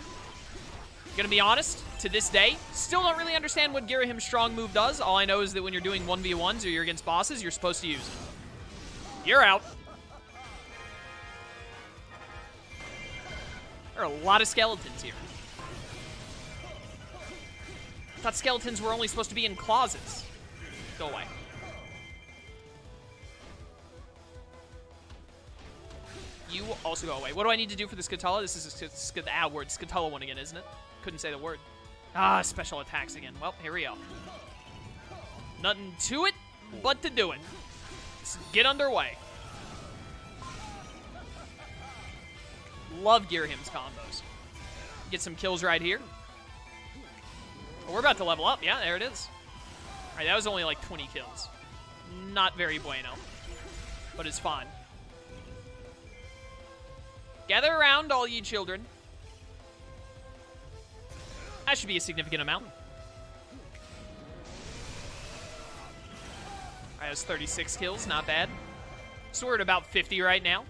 Gonna be honest, to this day, still don't really understand what Girahim's strong move does. All I know is that when you're doing one v ones or you're against bosses, you're supposed to use it. You're out. There are a lot of skeletons here. I thought skeletons were only supposed to be in closets. Go away. You also go away. What do I need to do for the Skatala? This is a sk ah, word. Skatala one again, isn't it? Couldn't say the word. Ah, special attacks again. Well, here we go. Nothing to it, but to do it. Let's get underway. Love Gear Him's combos. Get some kills right here. Oh, we're about to level up. Yeah, there it is. All right, that was only like twenty kills. Not very bueno, but it's fine. Gather around, all ye children. That should be a significant amount. All right, that was thirty-six kills. Not bad. So we're at about fifty right now.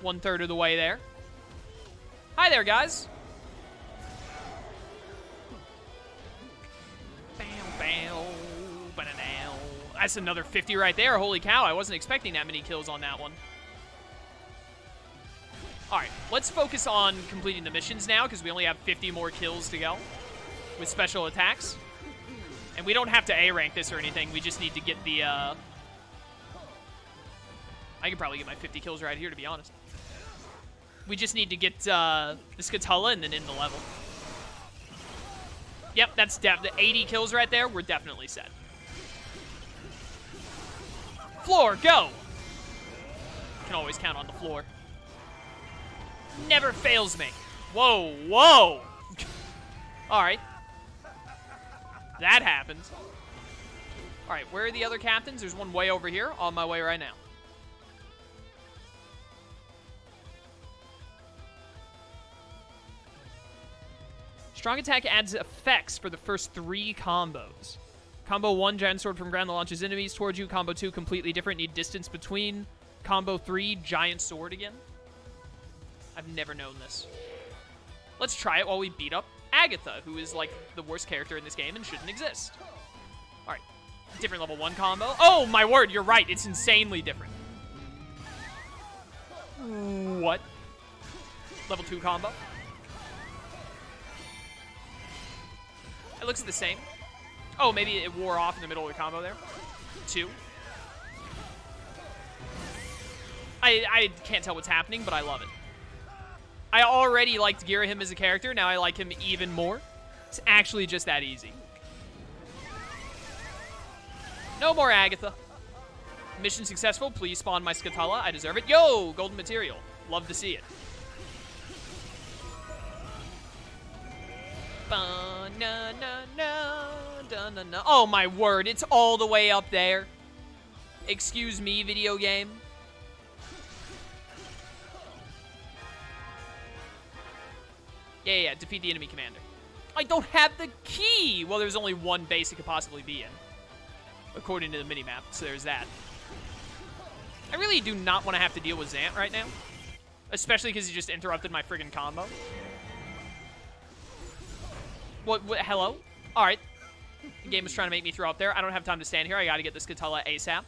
One third of the way there. Hi there, guys. Bow, bow, ba-da-dow. That's another fifty right there. Holy cow, I wasn't expecting that many kills on that one. All right, let's focus on completing the missions now because we only have fifty more kills to go with special attacks. And we don't have to A rank this or anything. We just need to get the... Uh... I can probably get my fifty kills right here, to be honest. We just need to get uh, the Skatala and then end the level. Yep, that's def- the eighty kills right there. We're definitely set. Floor, go! Can always count on the floor. Never fails me. Whoa, whoa! Alright. That happens. Alright, where are the other captains? There's one way over here. On my way right now. Strong attack adds effects for the first three combos. Combo one, giant sword from ground that launches enemies towards you. Combo two, completely different. Need distance between. Combo three, giant sword again. I've never known this. Let's try it while we beat up Agatha, who is like the worst character in this game and shouldn't exist. All right, different level one combo. Oh my word, you're right. It's insanely different. What? Level two combo. It looks the same. Oh, maybe it wore off in the middle of the combo there. Two. I, I can't tell what's happening, but I love it. I already liked Gearahim as a character. Now I like him even more. It's actually just that easy. No more Agatha. Mission successful. Please spawn my Skatala. I deserve it. Yo, golden material. Love to see it. Oh my word. It's all the way up there. Excuse me, video game. Yeah, yeah, yeah, defeat the enemy commander. I don't have the key! Well, there's only one base it could possibly be in, according to the minimap, so there's that. I really do not want to have to deal with Zant right now, especially because he just interrupted my friggin' combo. What, what, hello? All right. The game was trying to make me throw up there. I don't have time to stand here. I got to get this Skatala ASAP.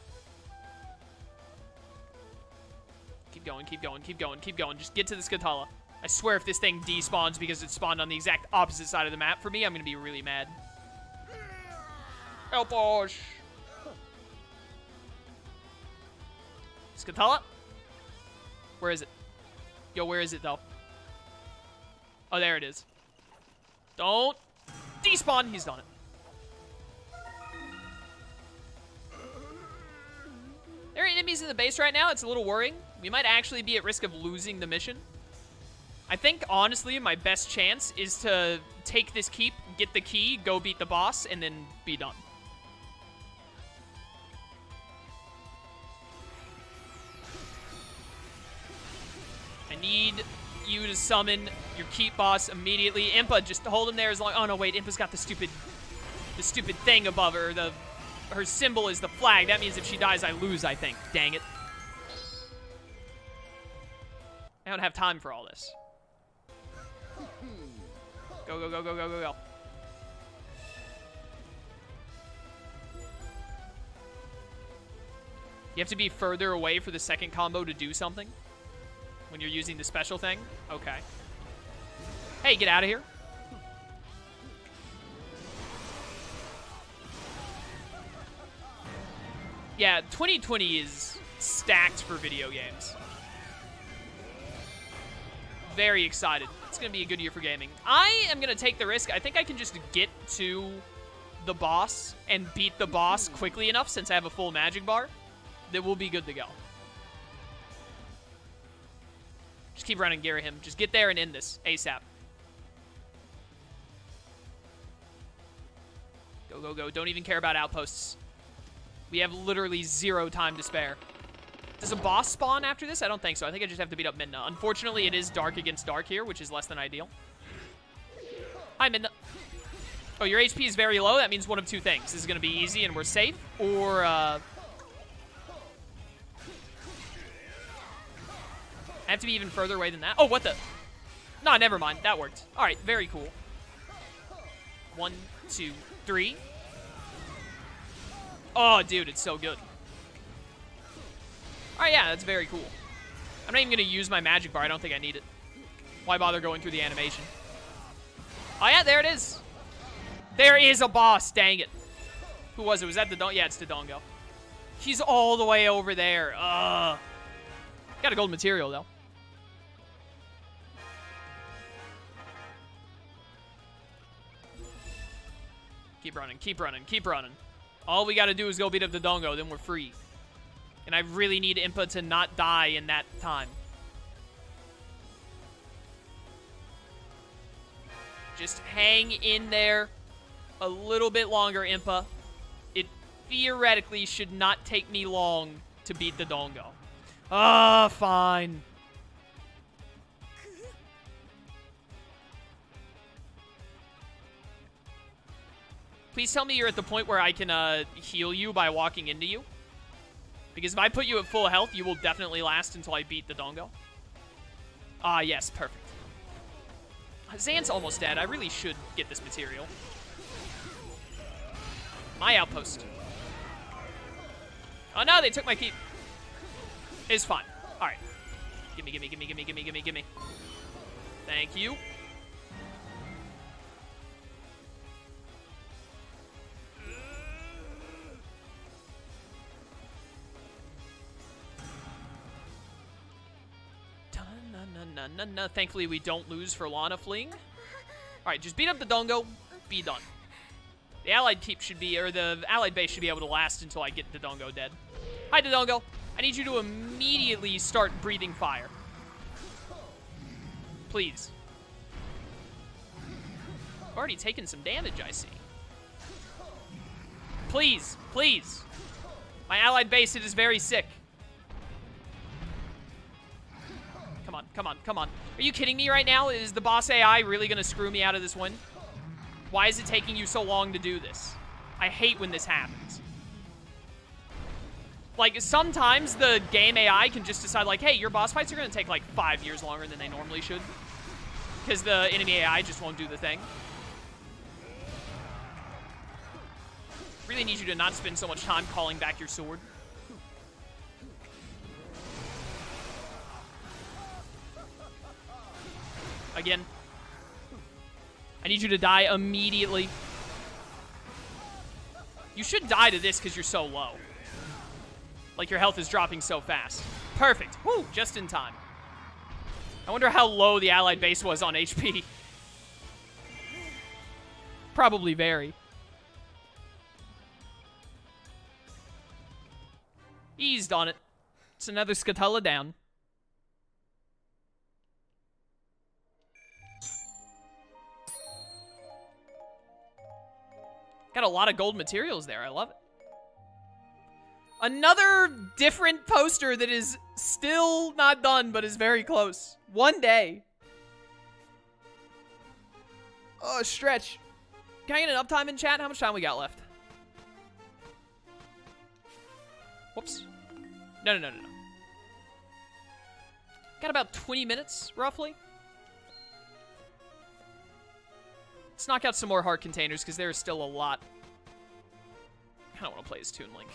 Keep going, keep going, keep going, keep going. Just get to the Skatala. I swear if this thing despawns because it spawned on the exact opposite side of the map for me, I'm going to be really mad. Help us. Skatala? Where is it? Yo, where is it, though? Oh, there it is. Don't despawn. He's done it. There are enemies in the base right now. It's a little worrying. We might actually be at risk of losing the mission. I think, honestly, my best chance is to take this keep, get the key, go beat the boss, and then be done. I need you to summon your keep boss immediately. Impa, just hold him there as long... Oh, no, wait. Impa's got the stupid the stupid thing above her. The, her symbol is the flag. That means if she dies, I lose, I think. Dang it. I don't have time for all this. Go, go, go, go, go, go, go. You have to be further away for the second combo to do something when you're using the special thing? Okay. Hey, get out of here. Yeah, twenty twenty is stacked for video games. very excited. It's going to be a good year for gaming. I am going to take the risk. I think I can just get to the boss and beat the boss quickly enough, since I have a full magic bar, that we'll be good to go. Just keep running Gary him. Just get there and end this ASAP. Go, go, go. Don't even care about outposts. We have literally zero time to spare. Does a boss spawn after this? I don't think so. I think I just have to beat up Midna. Unfortunately, it is dark against dark here, which is less than ideal. Hi, Midna. Oh, your H P is very low. That means one of two things. This is going to be easy and we're safe, or... Uh, I have to be even further away than that. Oh, what the? Nah, never mind. That worked. All right, very cool. One, two, three. Oh, dude, it's so good. All right, yeah, that's very cool. I'm not even going to use my magic bar. I don't think I need it. Why bother going through the animation? Oh, yeah, there it is. There is a boss. Dang it. Who was it? Was that the Dodongo? Yeah, it's the Dodongo. He's all the way over there. Ugh. Got a gold material, though. Keep running, keep running, keep running. All we got to do is go beat up the Dodongo, then we're free. And I really need Impa to not die in that time. Just hang in there a little bit longer, Impa. It theoretically should not take me long to beat the Dodongo. Ah, uh, fine. Please tell me you're at the point where I can uh, heal you by walking into you. Because if I put you at full health, you will definitely last until I beat the Dodongo. Ah, yes, perfect. Zant's almost dead. I really should get this material. My outpost. Oh no, they took my keep. It's fine. All right. Gimme, gimme, gimme, gimme, gimme, gimme, gimme. Thank you. No, no, thankfully, we don't lose for Lana fleeing. All right, just beat up the Dodongo. Be done. The allied keep should be, or the allied base should be able to last until I get the Dodongo dead. Hi, Dodongo. I need you to immediately start breathing fire. Please. I've already taken some damage, I see. Please, please. My allied base, it is very sick. Come on, come on, come on. Are you kidding me right now? Is the boss A I really going to screw me out of this win? Why is it taking you so long to do this? I hate when this happens. Like, sometimes the game A I can just decide, like, hey, your boss fights are going to take, like, five years longer than they normally should. Because the enemy A I just won't do the thing. Really need you to not spend so much time calling back your sword. Again. I need you to die immediately. You should die to this because you're so low. Like, your health is dropping so fast. Perfect. Woo, just in time. I wonder how low the allied base was on H P. Probably very. Eased on it. It's another Scatella down. Got a lot of gold materials there. I love it. Another different poster that is still not done, but is very close. One day. Oh, stretch. Can I get an uptime in chat? How much time we got left? Whoops. No, no, no, no, no. Got about twenty minutes, roughly. Let's knock out some more heart containers, because there is still a lot. I kind of want to play as Toon Link.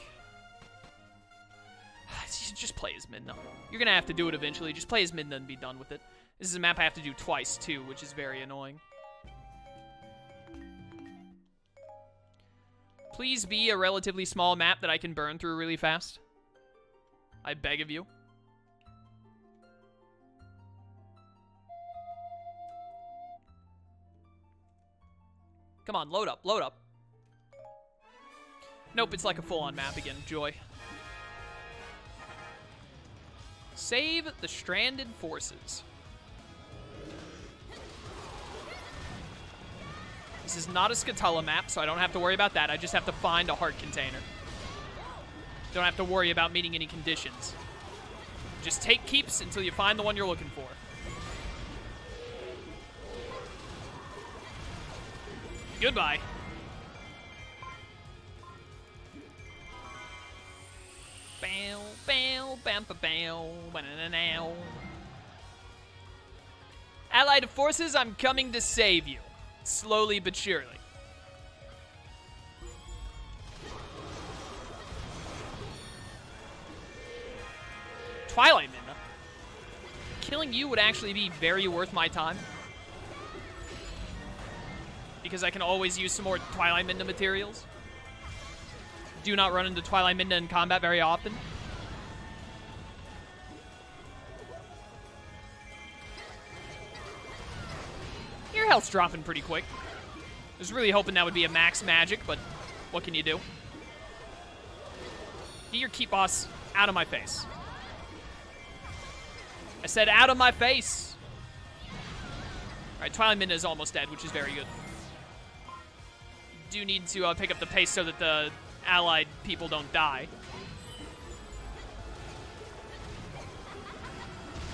Just play as Midna. You're going to have to do it eventually. Just play as Midna and be done with it. This is a map I have to do twice, too, which is very annoying. Please be a relatively small map that I can burn through really fast. I beg of you. Come on, load up, load up. Nope, it's like a full-on map again. Joy. Save the stranded forces. This is not a Skatala map, so I don't have to worry about that. I just have to find a heart container. Don't have to worry about meeting any conditions. Just take keeps until you find the one you're looking for. Goodbye. Bow, bow, bam, ba, bow, ba-na-na-now. Allied forces, I'm coming to save you. Slowly but surely. Twilight Midna. Killing you would actually be very worth my time. Because I can always use some more Twilight Midna materials. Do not run into Twilight Midna in combat very often. Your health's dropping pretty quick. I was really hoping that would be a max magic, but what can you do? Get your keep boss out of my face. I said out of my face. Alright, Twilight Midna is almost dead, which is very good. Do need to uh, pick up the pace so that the allied people don't die.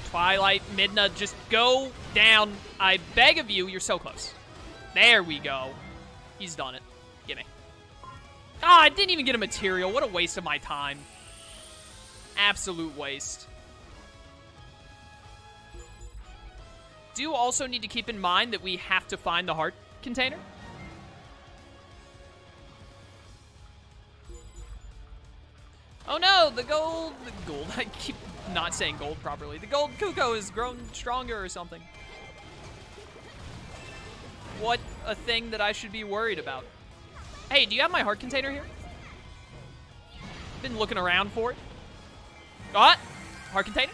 Twilight Midna, just go down. I beg of you, you're so close. There we go. He's done it. Gimme. Ah, I didn't even get a material. What a waste of my time. Absolute waste. Do also need to keep in mind that we have to find the heart container. Oh no, the gold, the gold, I keep not saying gold properly. The gold cuckoo has grown stronger or something. What a thing that I should be worried about. Hey, do you have my heart container here? Been looking around for it. Ah, heart container?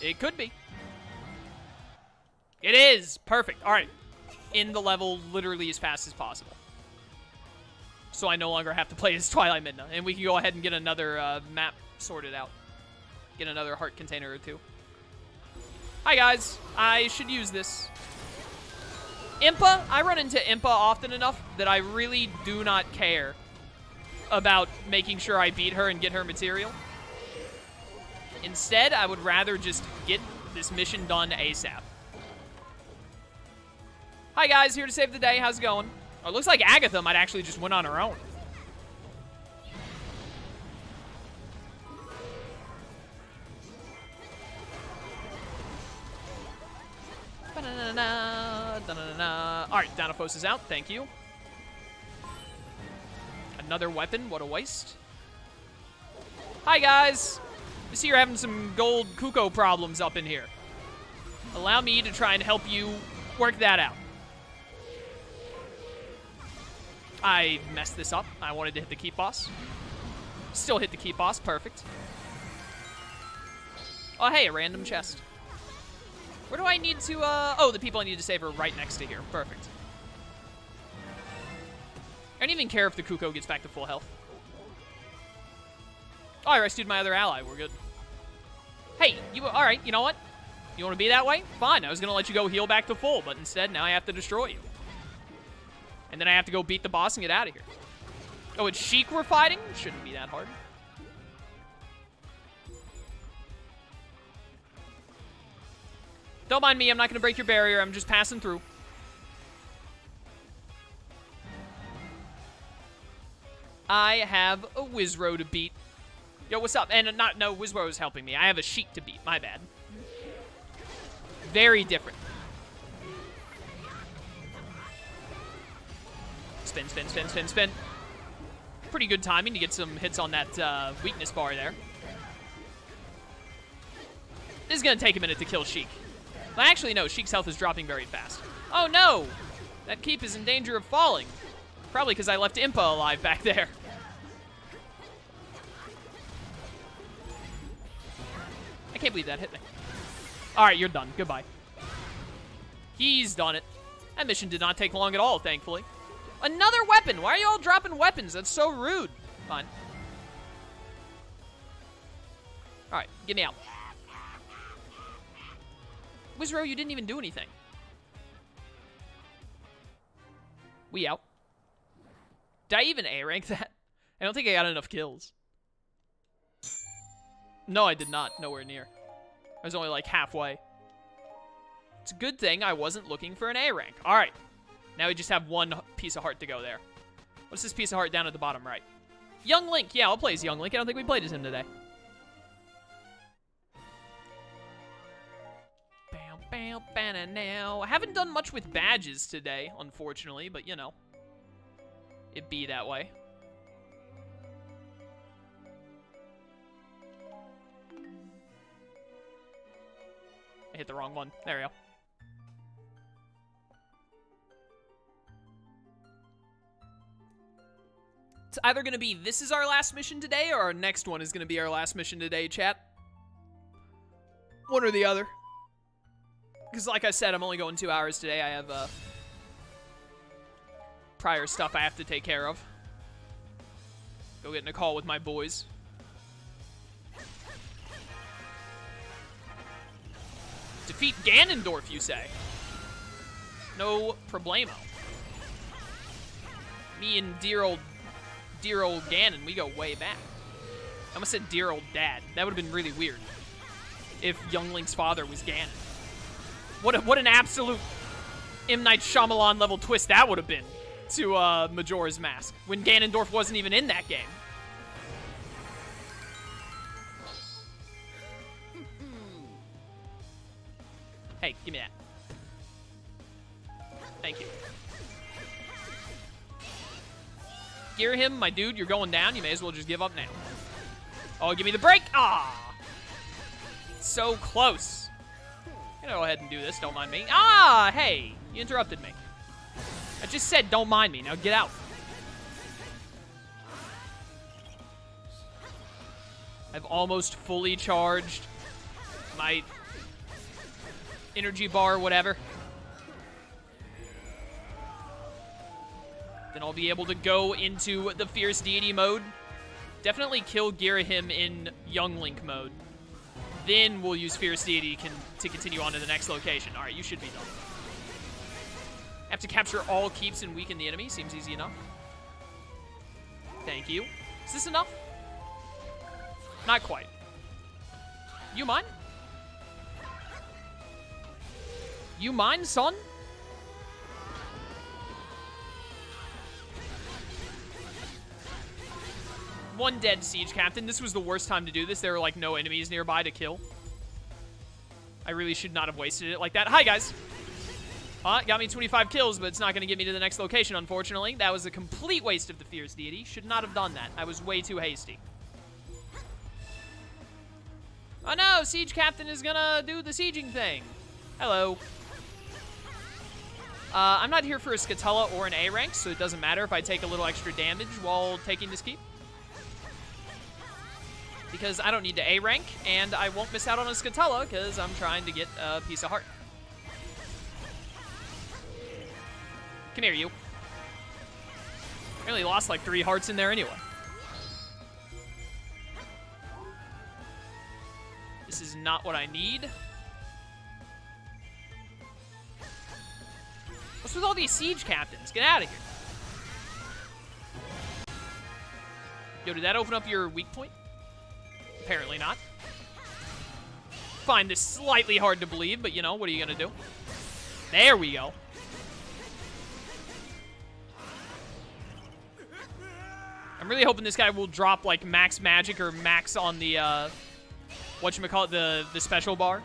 It could be. It is, perfect, all right. End the level literally as fast as possible. So I no longer have to play as Twilight Midna. And we can go ahead and get another uh, map sorted out. Get another heart container or two. Hi, guys. I should use this. Impa. I run into Impa often enough that I really do not care about making sure I beat her and get her material. Instead, I would rather just get this mission done ASAP. Hi, guys. Here to save the day. How's it going? Oh, it looks like Agatha might actually just win on her own. Alright, Danaphos is out. Thank you. Another weapon. What a waste. Hi, guys. I see you're having some gold cuckoo problems up in here. Allow me to try and help you work that out. I messed this up. I wanted to hit the keep boss. Still hit the keep boss. Perfect. Oh, hey, a random chest. Where do I need to, uh... oh, the people I need to save are right next to here. Perfect. I don't even care if the Kuko gets back to full health. Oh, I rescued my other ally. We're good. Hey, you... alright, you know what? You want to be that way? Fine. I was going to let you go heal back to full, but instead, now I have to destroy you. And then I have to go beat the boss and get out of here. Oh, it's Sheik we're fighting? Shouldn't be that hard. Don't mind me. I'm not going to break your barrier. I'm just passing through. I have a Wizzro to beat. Yo, what's up? And not no, Wizzro is helping me. I have a Sheik to beat. My bad. Very different. Spin, spin, spin, spin, spin. Pretty good timing to get some hits on that uh, weakness bar there. This is going to take a minute to kill Sheik. Well, actually, no. Sheik's health is dropping very fast. Oh, no! That keep is in danger of falling. Probably because I left Impa alive back there. I can't believe that hit me. Alright, you're done. Goodbye. He's done it. That mission did not take long at all, thankfully. Another weapon! Why are you all dropping weapons? That's so rude. Fine. Alright, get me out. Wizzro, you didn't even do anything. We out. Did I even A-rank that? I don't think I got enough kills. No, I did not. Nowhere near. I was only like halfway. It's a good thing I wasn't looking for an A-rank. Alright. Now we just have one piece of heart to go there. What's this piece of heart down at the bottom right? Young Link. Yeah, I'll play as Young Link. I don't think we played as him today. Bam, bam, banana now. I haven't done much with badges today, unfortunately, but you know. It be that way. I hit the wrong one. There we go. It's either going to be this is our last mission today, or our next one is going to be our last mission today, chat. One or the other. Because like I said, I'm only going two hours today. I have uh, prior stuff I have to take care of. Go get in a call with my boys. Defeat Ganondorf, you say? No problemo. Me and dear old, dear old Ganon, we go way back. I almost said dear old dad. That would have been really weird if Young Link's father was Ganon. What a, what an absolute M. Night Shyamalan level twist that would have been to uh, Majora's Mask when Ganondorf wasn't even in that game. Hey, give me that. Thank you. Gear him, my dude, you're going down. You may as well just give up now. Oh, give me the break. Ah! So close. I'm gonna go ahead and do this. Don't mind me. Ah, hey. You interrupted me. I just said don't mind me. Now get out. I've almost fully charged my energy bar, whatever. Then I'll be able to go into the Fierce Deity mode. Definitely kill Girahim in Young Link mode. Then we'll use Fierce Deity can, to continue on to the next location. Alright, you should be done. Have to capture all keeps and weaken the enemy. Seems easy enough. Thank you. Is this enough? Not quite. You mind? You mind, son? One dead siege captain. This was the worst time to do this. There were like no enemies nearby to kill. I really should not have wasted it like that. Hi, guys. Uh, got me twenty-five kills, but it's not going to get me to the next location, unfortunately. That was a complete waste of the Fierce Deity. Should not have done that. I was way too hasty. Oh, no. Siege captain is going to do the sieging thing. Hello. Uh, I'm not here for a Scatella or an A rank, so it doesn't matter if I take a little extra damage while taking this keep. Because I don't need to A rank, and I won't miss out on a Scatella, because I'm trying to get a piece of heart. Come here, you. I really lost like three hearts in there anyway. This is not what I need. What's with all these siege captains? Get out of here. Yo, did that open up your weak point? Apparently not. Find this slightly hard to believe, but you know, what are you gonna do? There we go. I'm really hoping this guy will drop like max magic or max on the uh whatchamacallit, the the special bar.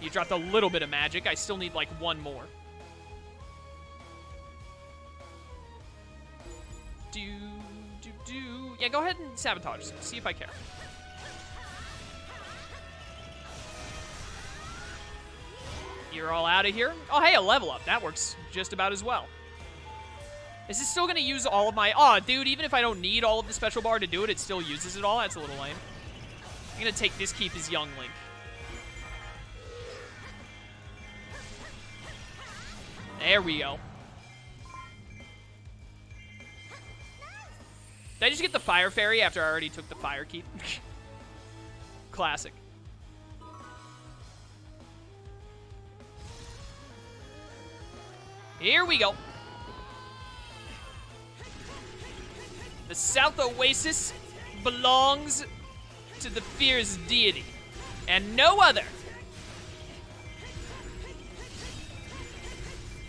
You dropped a little bit of magic. I still need like one more. Do do do. Yeah, go ahead and sabotage. See if I care. You're all out of here. Oh, hey, a level up. That works just about as well. Is this still going to use all of my... Aw, oh, dude, even if I don't need all of the special bar to do it, it still uses it all. That's a little lame. I'm going to take this keep as Young Link. There we go. Did I just get the Fire Fairy after I already took the Fire Keep? Classic. Here we go. The South Oasis belongs to the fierce deity, and no other.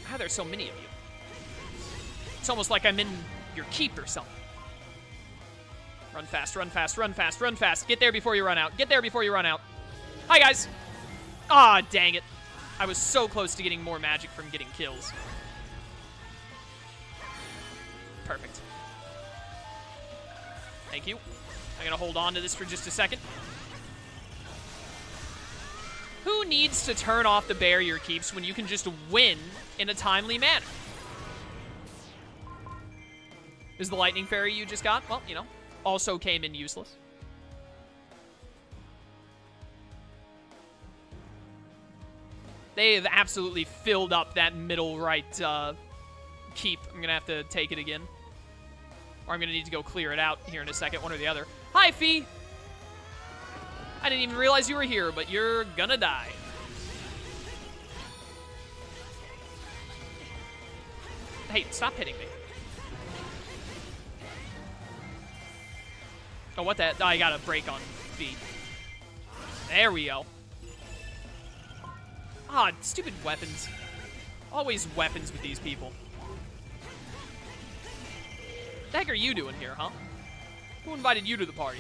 Wow, there's so many of you. It's almost like I'm in your keep or something. Run fast, run fast, run fast, run fast. Get there before you run out. Get there before you run out. Hi, guys. Ah, dang it. I was so close to getting more magic from getting kills. Perfect. Thank you. I'm going to hold on to this for just a second. Who needs to turn off the barrier keeps when you can just win in a timely manner? Is the lightning fairy you just got? Well, you know, also came in useless. They have absolutely filled up that middle right uh, keep. I'm going to have to take it again. Or I'm going to need to go clear it out here in a second, one or the other. Hi, Fee! I didn't even realize you were here, but you're gonna die. Hey, stop hitting me. Oh, what the heck? Oh, I got a break on Fee. There we go. Ah, stupid weapons. Always weapons with these people. What the heck are you doing here, huh? Who invited you to the party?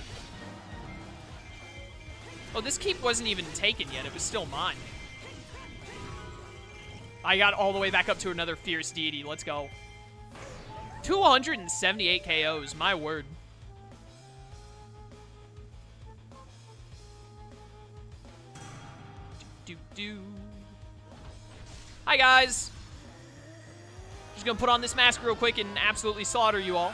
Oh, this keep wasn't even taken yet. It was still mine. I got all the way back up to another fierce deity. Let's go. two hundred seventy-eight K Os. My word. Do, do, do. Hi, guys. Just gonna put on this mask real quick and absolutely slaughter you all.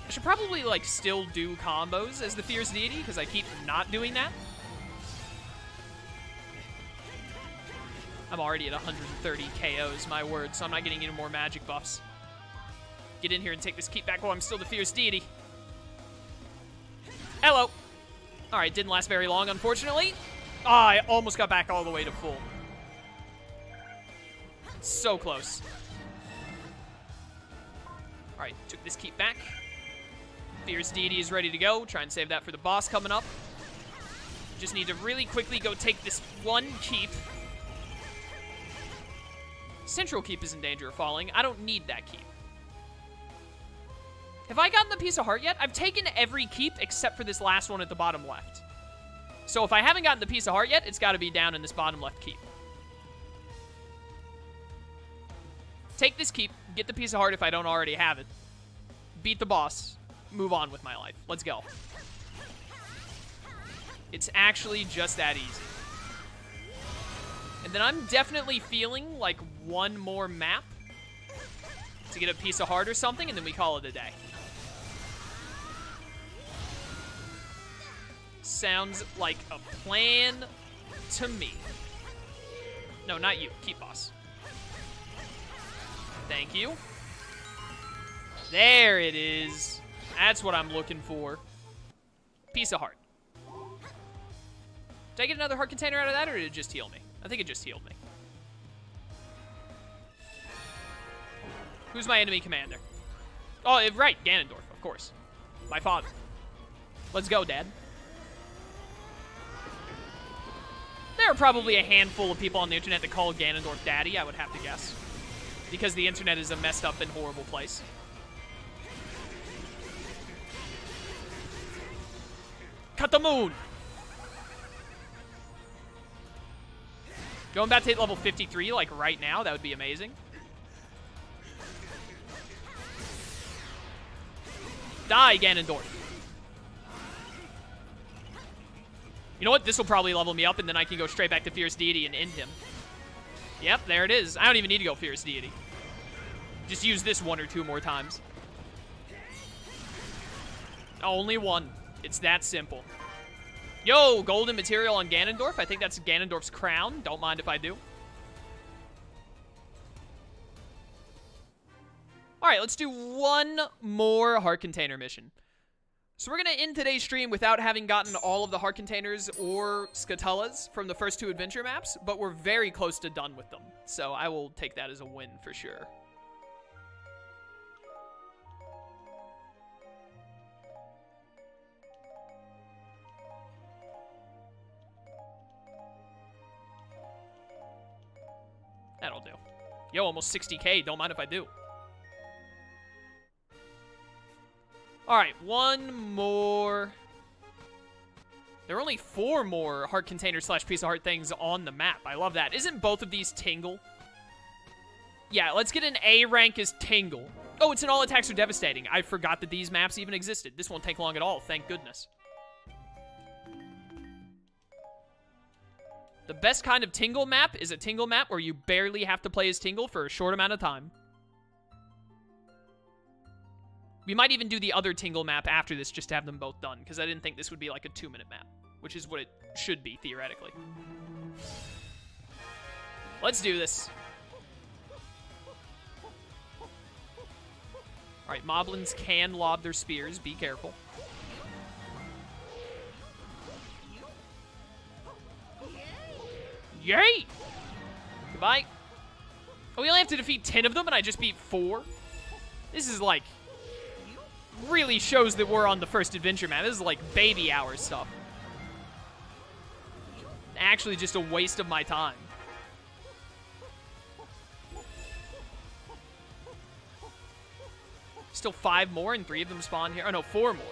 I should probably, like, still do combos as the fierce deity, because I keep not doing that. I'm already at one hundred thirty K Os, my word, so I'm not getting any more magic buffs. Get in here and take this keep back while I'm still the fierce deity. Hello. All right, didn't last very long, unfortunately. Oh, I almost got back all the way to full. So close. All right, took this keep back. Fierce deity is ready to go. Try and save that for the boss coming up. Just need to really quickly go take this one keep. Central keep is in danger of falling. I don't need that keep. Have I gotten the piece of heart yet? I've taken every keep except for this last one at the bottom left. So if I haven't gotten the piece of heart yet, it's got to be down in this bottom left keep. Take this keep, get the piece of heart if I don't already have it. Beat the boss, move on with my life. Let's go. It's actually just that easy. And then I'm definitely feeling like one more map to get a piece of heart or something, and then we call it a day. Sounds like a plan to me. No, not you. Keep boss. Thank you. There it is. That's what I'm looking for. Piece of heart. Did I get another heart container out of that, or did it just heal me? I think it just healed me. Who's my enemy commander? Oh, right. Ganondorf, of course. My father. Let's go, Dad. There are probably a handful of people on the internet that call Ganondorf Daddy, I would have to guess. Because the internet is a messed up and horrible place. Cut the moon! Going back to hit level fifty-three, like, right now, that would be amazing. Die, Ganondorf. You know what? This will probably level me up, and then I can go straight back to Fierce Deity and end him. Yep, there it is. I don't even need to go Fierce Deity. Just use this one or two more times. Only one. It's that simple. Yo, golden material on Ganondorf. I think that's Ganondorf's crown. Don't mind if I do. All right, let's do one more Heart Container mission. So we're going to end today's stream without having gotten all of the Heart Containers or Scatullas from the first two adventure maps, but we're very close to done with them. So I will take that as a win for sure. That'll do. Yo, almost sixty K. Don't mind if I do. All right, one more. There are only four more heart container slash piece of heart things on the map. I love that. Isn't both of these Tingle? Yeah, let's get an A rank as Tingle. Oh, it's an all attacks are devastating. I forgot that these maps even existed. This won't take long at all, thank goodness. The best kind of Tingle map is a Tingle map where you barely have to play as Tingle for a short amount of time. We might even do the other Tingle map after this just to have them both done, because I didn't think this would be like a two-minute map, which is what it should be, theoretically. Let's do this. All right, Moblins can lob their spears. Be careful. Yay! Goodbye. Oh, we only have to defeat ten of them, and I just beat four? This is like... really shows that we're on the first adventure map. This is like baby hour stuff. Actually just a waste of my time. Still five more and three of them spawn here. Oh no, four more.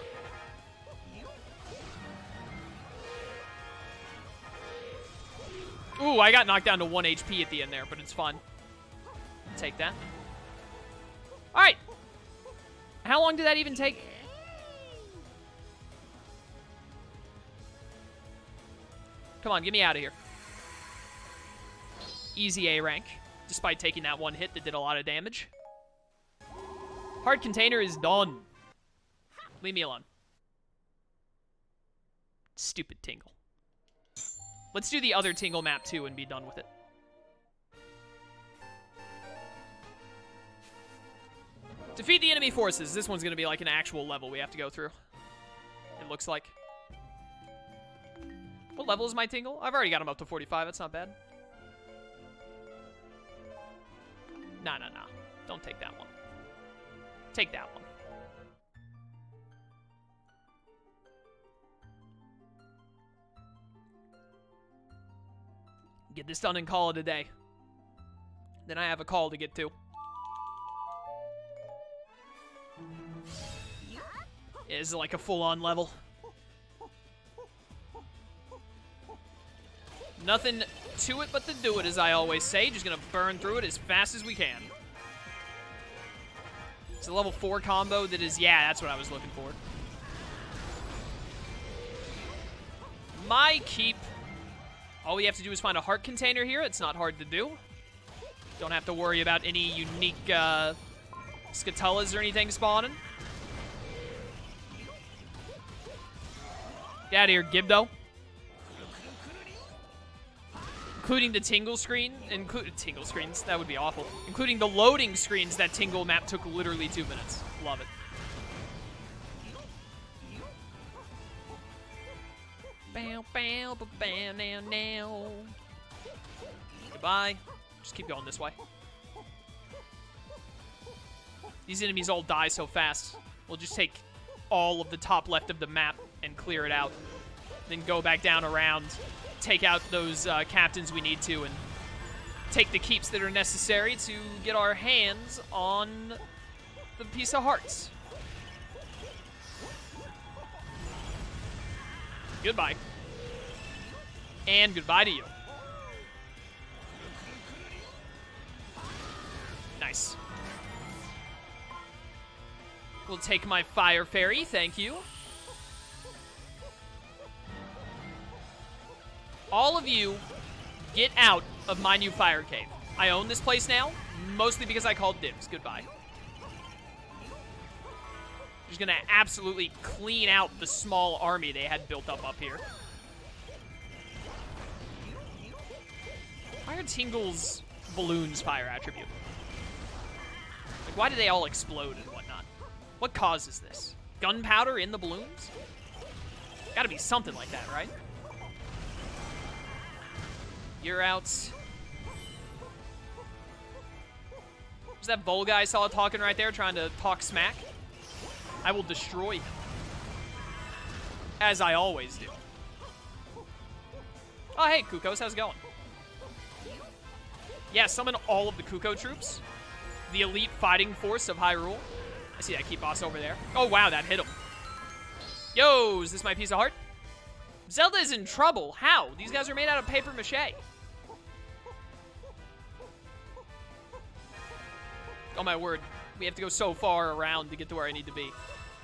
Ooh, I got knocked down to one H P at the end there, but it's fun. Take that. All right. How long did that even take? Come on, get me out of here. Easy A rank, despite taking that one hit that did a lot of damage. Hard container is done. Leave me alone. Stupid Tingle. Let's do the other Tingle map too and be done with it. Defeat the enemy forces. This one's going to be like an actual level we have to go through. It looks like. What level is my Tingle? I've already got him up to forty-five. That's not bad. Nah, nah, nah. Don't take that one. Take that one. Get this done and call it a day. Then I have a call to get to. Is like a full-on level. Nothing to it but to do it, as I always say. Just gonna burn through it as fast as we can. It's a level four combo that is, yeah, that's what I was looking for. My keep. All we have to do is find a heart container here. It's not hard to do. Don't have to worry about any unique uh, Scatullas or anything spawning. Get out of here, Gibdo. Including the tingle screen. Inclu- tingle screens, that would be awful. Including the loading screens, that tingle map took literally two minutes. Love it. Bow, bow, bow, bow, now, now. Goodbye. Just keep going this way. These enemies all die so fast. We'll just take all of the top left of the map and clear it out. Then go back down around, take out those uh, captains we need to, and take the keeps that are necessary to get our hands on the piece of hearts. Goodbye. And goodbye to you. Nice. We'll take my fire fairy, thank you. All of you, get out of my new fire cave. I own this place now, mostly because I called dibs. Goodbye. Just gonna absolutely clean out the small army they had built up up here. Why are Tingle's balloons fire attribute? Like, why do they all explode and whatnot? What causes this? Gunpowder in the balloons? Gotta be something like that, right? You're out. Was that Volga I saw talking right there, trying to talk smack? I will destroy him. As I always do. Oh, hey, Kukos, how's it going? Yeah, summon all of the Kuko troops. The elite fighting force of Hyrule. I see that Key Boss over there. Oh, wow, that hit him. Yo, is this my piece of heart? Zelda is in trouble. How? These guys are made out of paper mache. Oh, my word. We have to go so far around to get to where I need to be.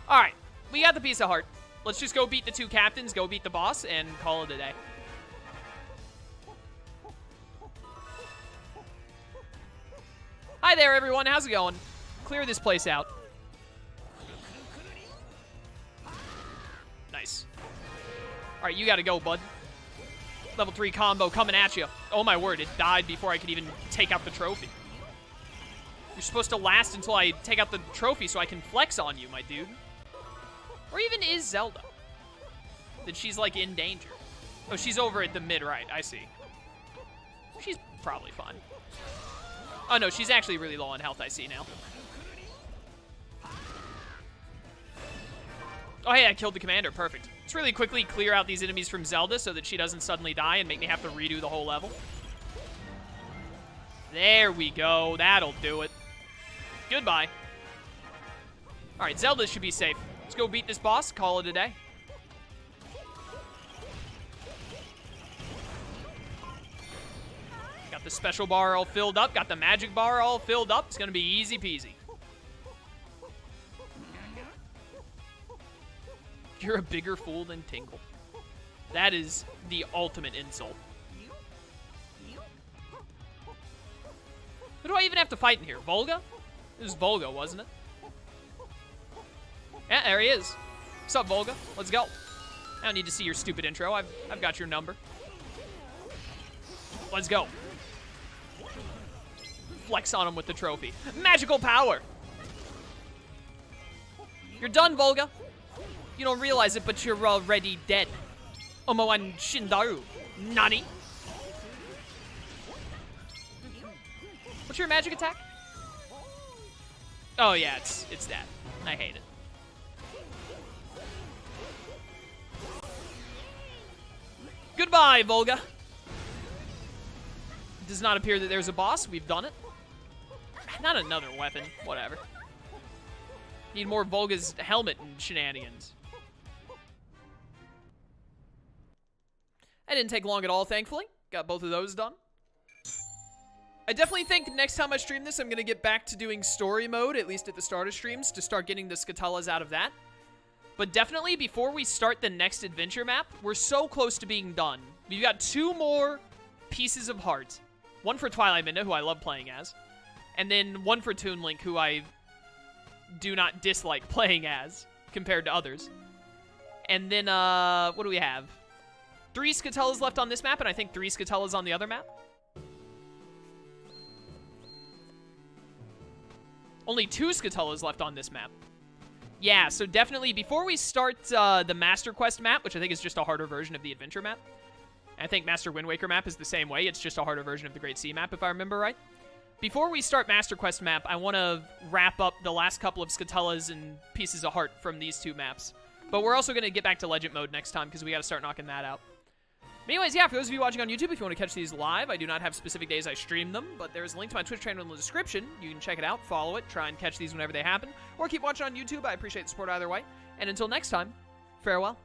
All right, we got the piece of heart. Let's just go beat the two captains, go beat the boss, and call it a day. Hi there, everyone. How's it going? Clear this place out. Nice. All right, you got to go, bud. Level three combo coming at you. Oh, my word. It died before I could even take out the trophy. You're supposed to last until I take out the trophy so I can flex on you, my dude. Or even is Zelda? That she's, like, in danger. Oh, she's over at the mid-right. I see. She's probably fine. Oh, no, she's actually really low on health, I see now. Oh, hey, I killed the commander. Perfect. Let's really quickly clear out these enemies from Zelda so that she doesn't suddenly die and make me have to redo the whole level. There we go. That'll do it. Goodbye. All right, Zelda should be safe. Let's go beat this boss. Call it a day. Got the special bar all filled up. Got the magic bar all filled up. It's going to be easy peasy. You're a bigger fool than Tingle. That is the ultimate insult. Who do I even have to fight in here? Volga? It was Volga, wasn't it? Yeah, there he is. What's up, Volga? Let's go. I don't need to see your stupid intro. I've, I've got your number. Let's go. Flex on him with the trophy. Magical power! You're done, Volga. You don't realize it, but you're already dead. Omoan Shindaru. Nani? What's your magic attack? Oh, yeah, it's it's that. I hate it. Goodbye, Volga. It does not appear that there's a boss. We've done it. Not another weapon. Whatever. Need more Volga's helmet and shenanigans. That didn't take long at all, thankfully. Got both of those done. I definitely think next time I stream this, I'm going to get back to doing story mode, at least at the start of streams, to start getting the Scatalas out of that. But definitely, before we start the next adventure map, we're so close to being done. We've got two more pieces of heart. One for Twilight Midna, who I love playing as. And then one for Toon Link, who I do not dislike playing as, compared to others. And then, uh, what do we have? Three Scatalas left on this map, and I think three Scatalas on the other map. Only two Scatalas left on this map. Yeah, so definitely, before we start uh, the Master Quest map, which I think is just a harder version of the Adventure map, and I think Master Wind Waker map is the same way, it's just a harder version of the Great Sea map, if I remember right. Before we start Master Quest map, I want to wrap up the last couple of Scatalas and pieces of heart from these two maps. But we're also going to get back to Legend mode next time, because we got to start knocking that out. But anyways, yeah, for those of you watching on YouTube, if you want to catch these live, I do not have specific days I stream them, but there's a link to my Twitch channel in the description. You can check it out, follow it, try and catch these whenever they happen, or keep watching on YouTube. I appreciate the support either way. And until next time, farewell.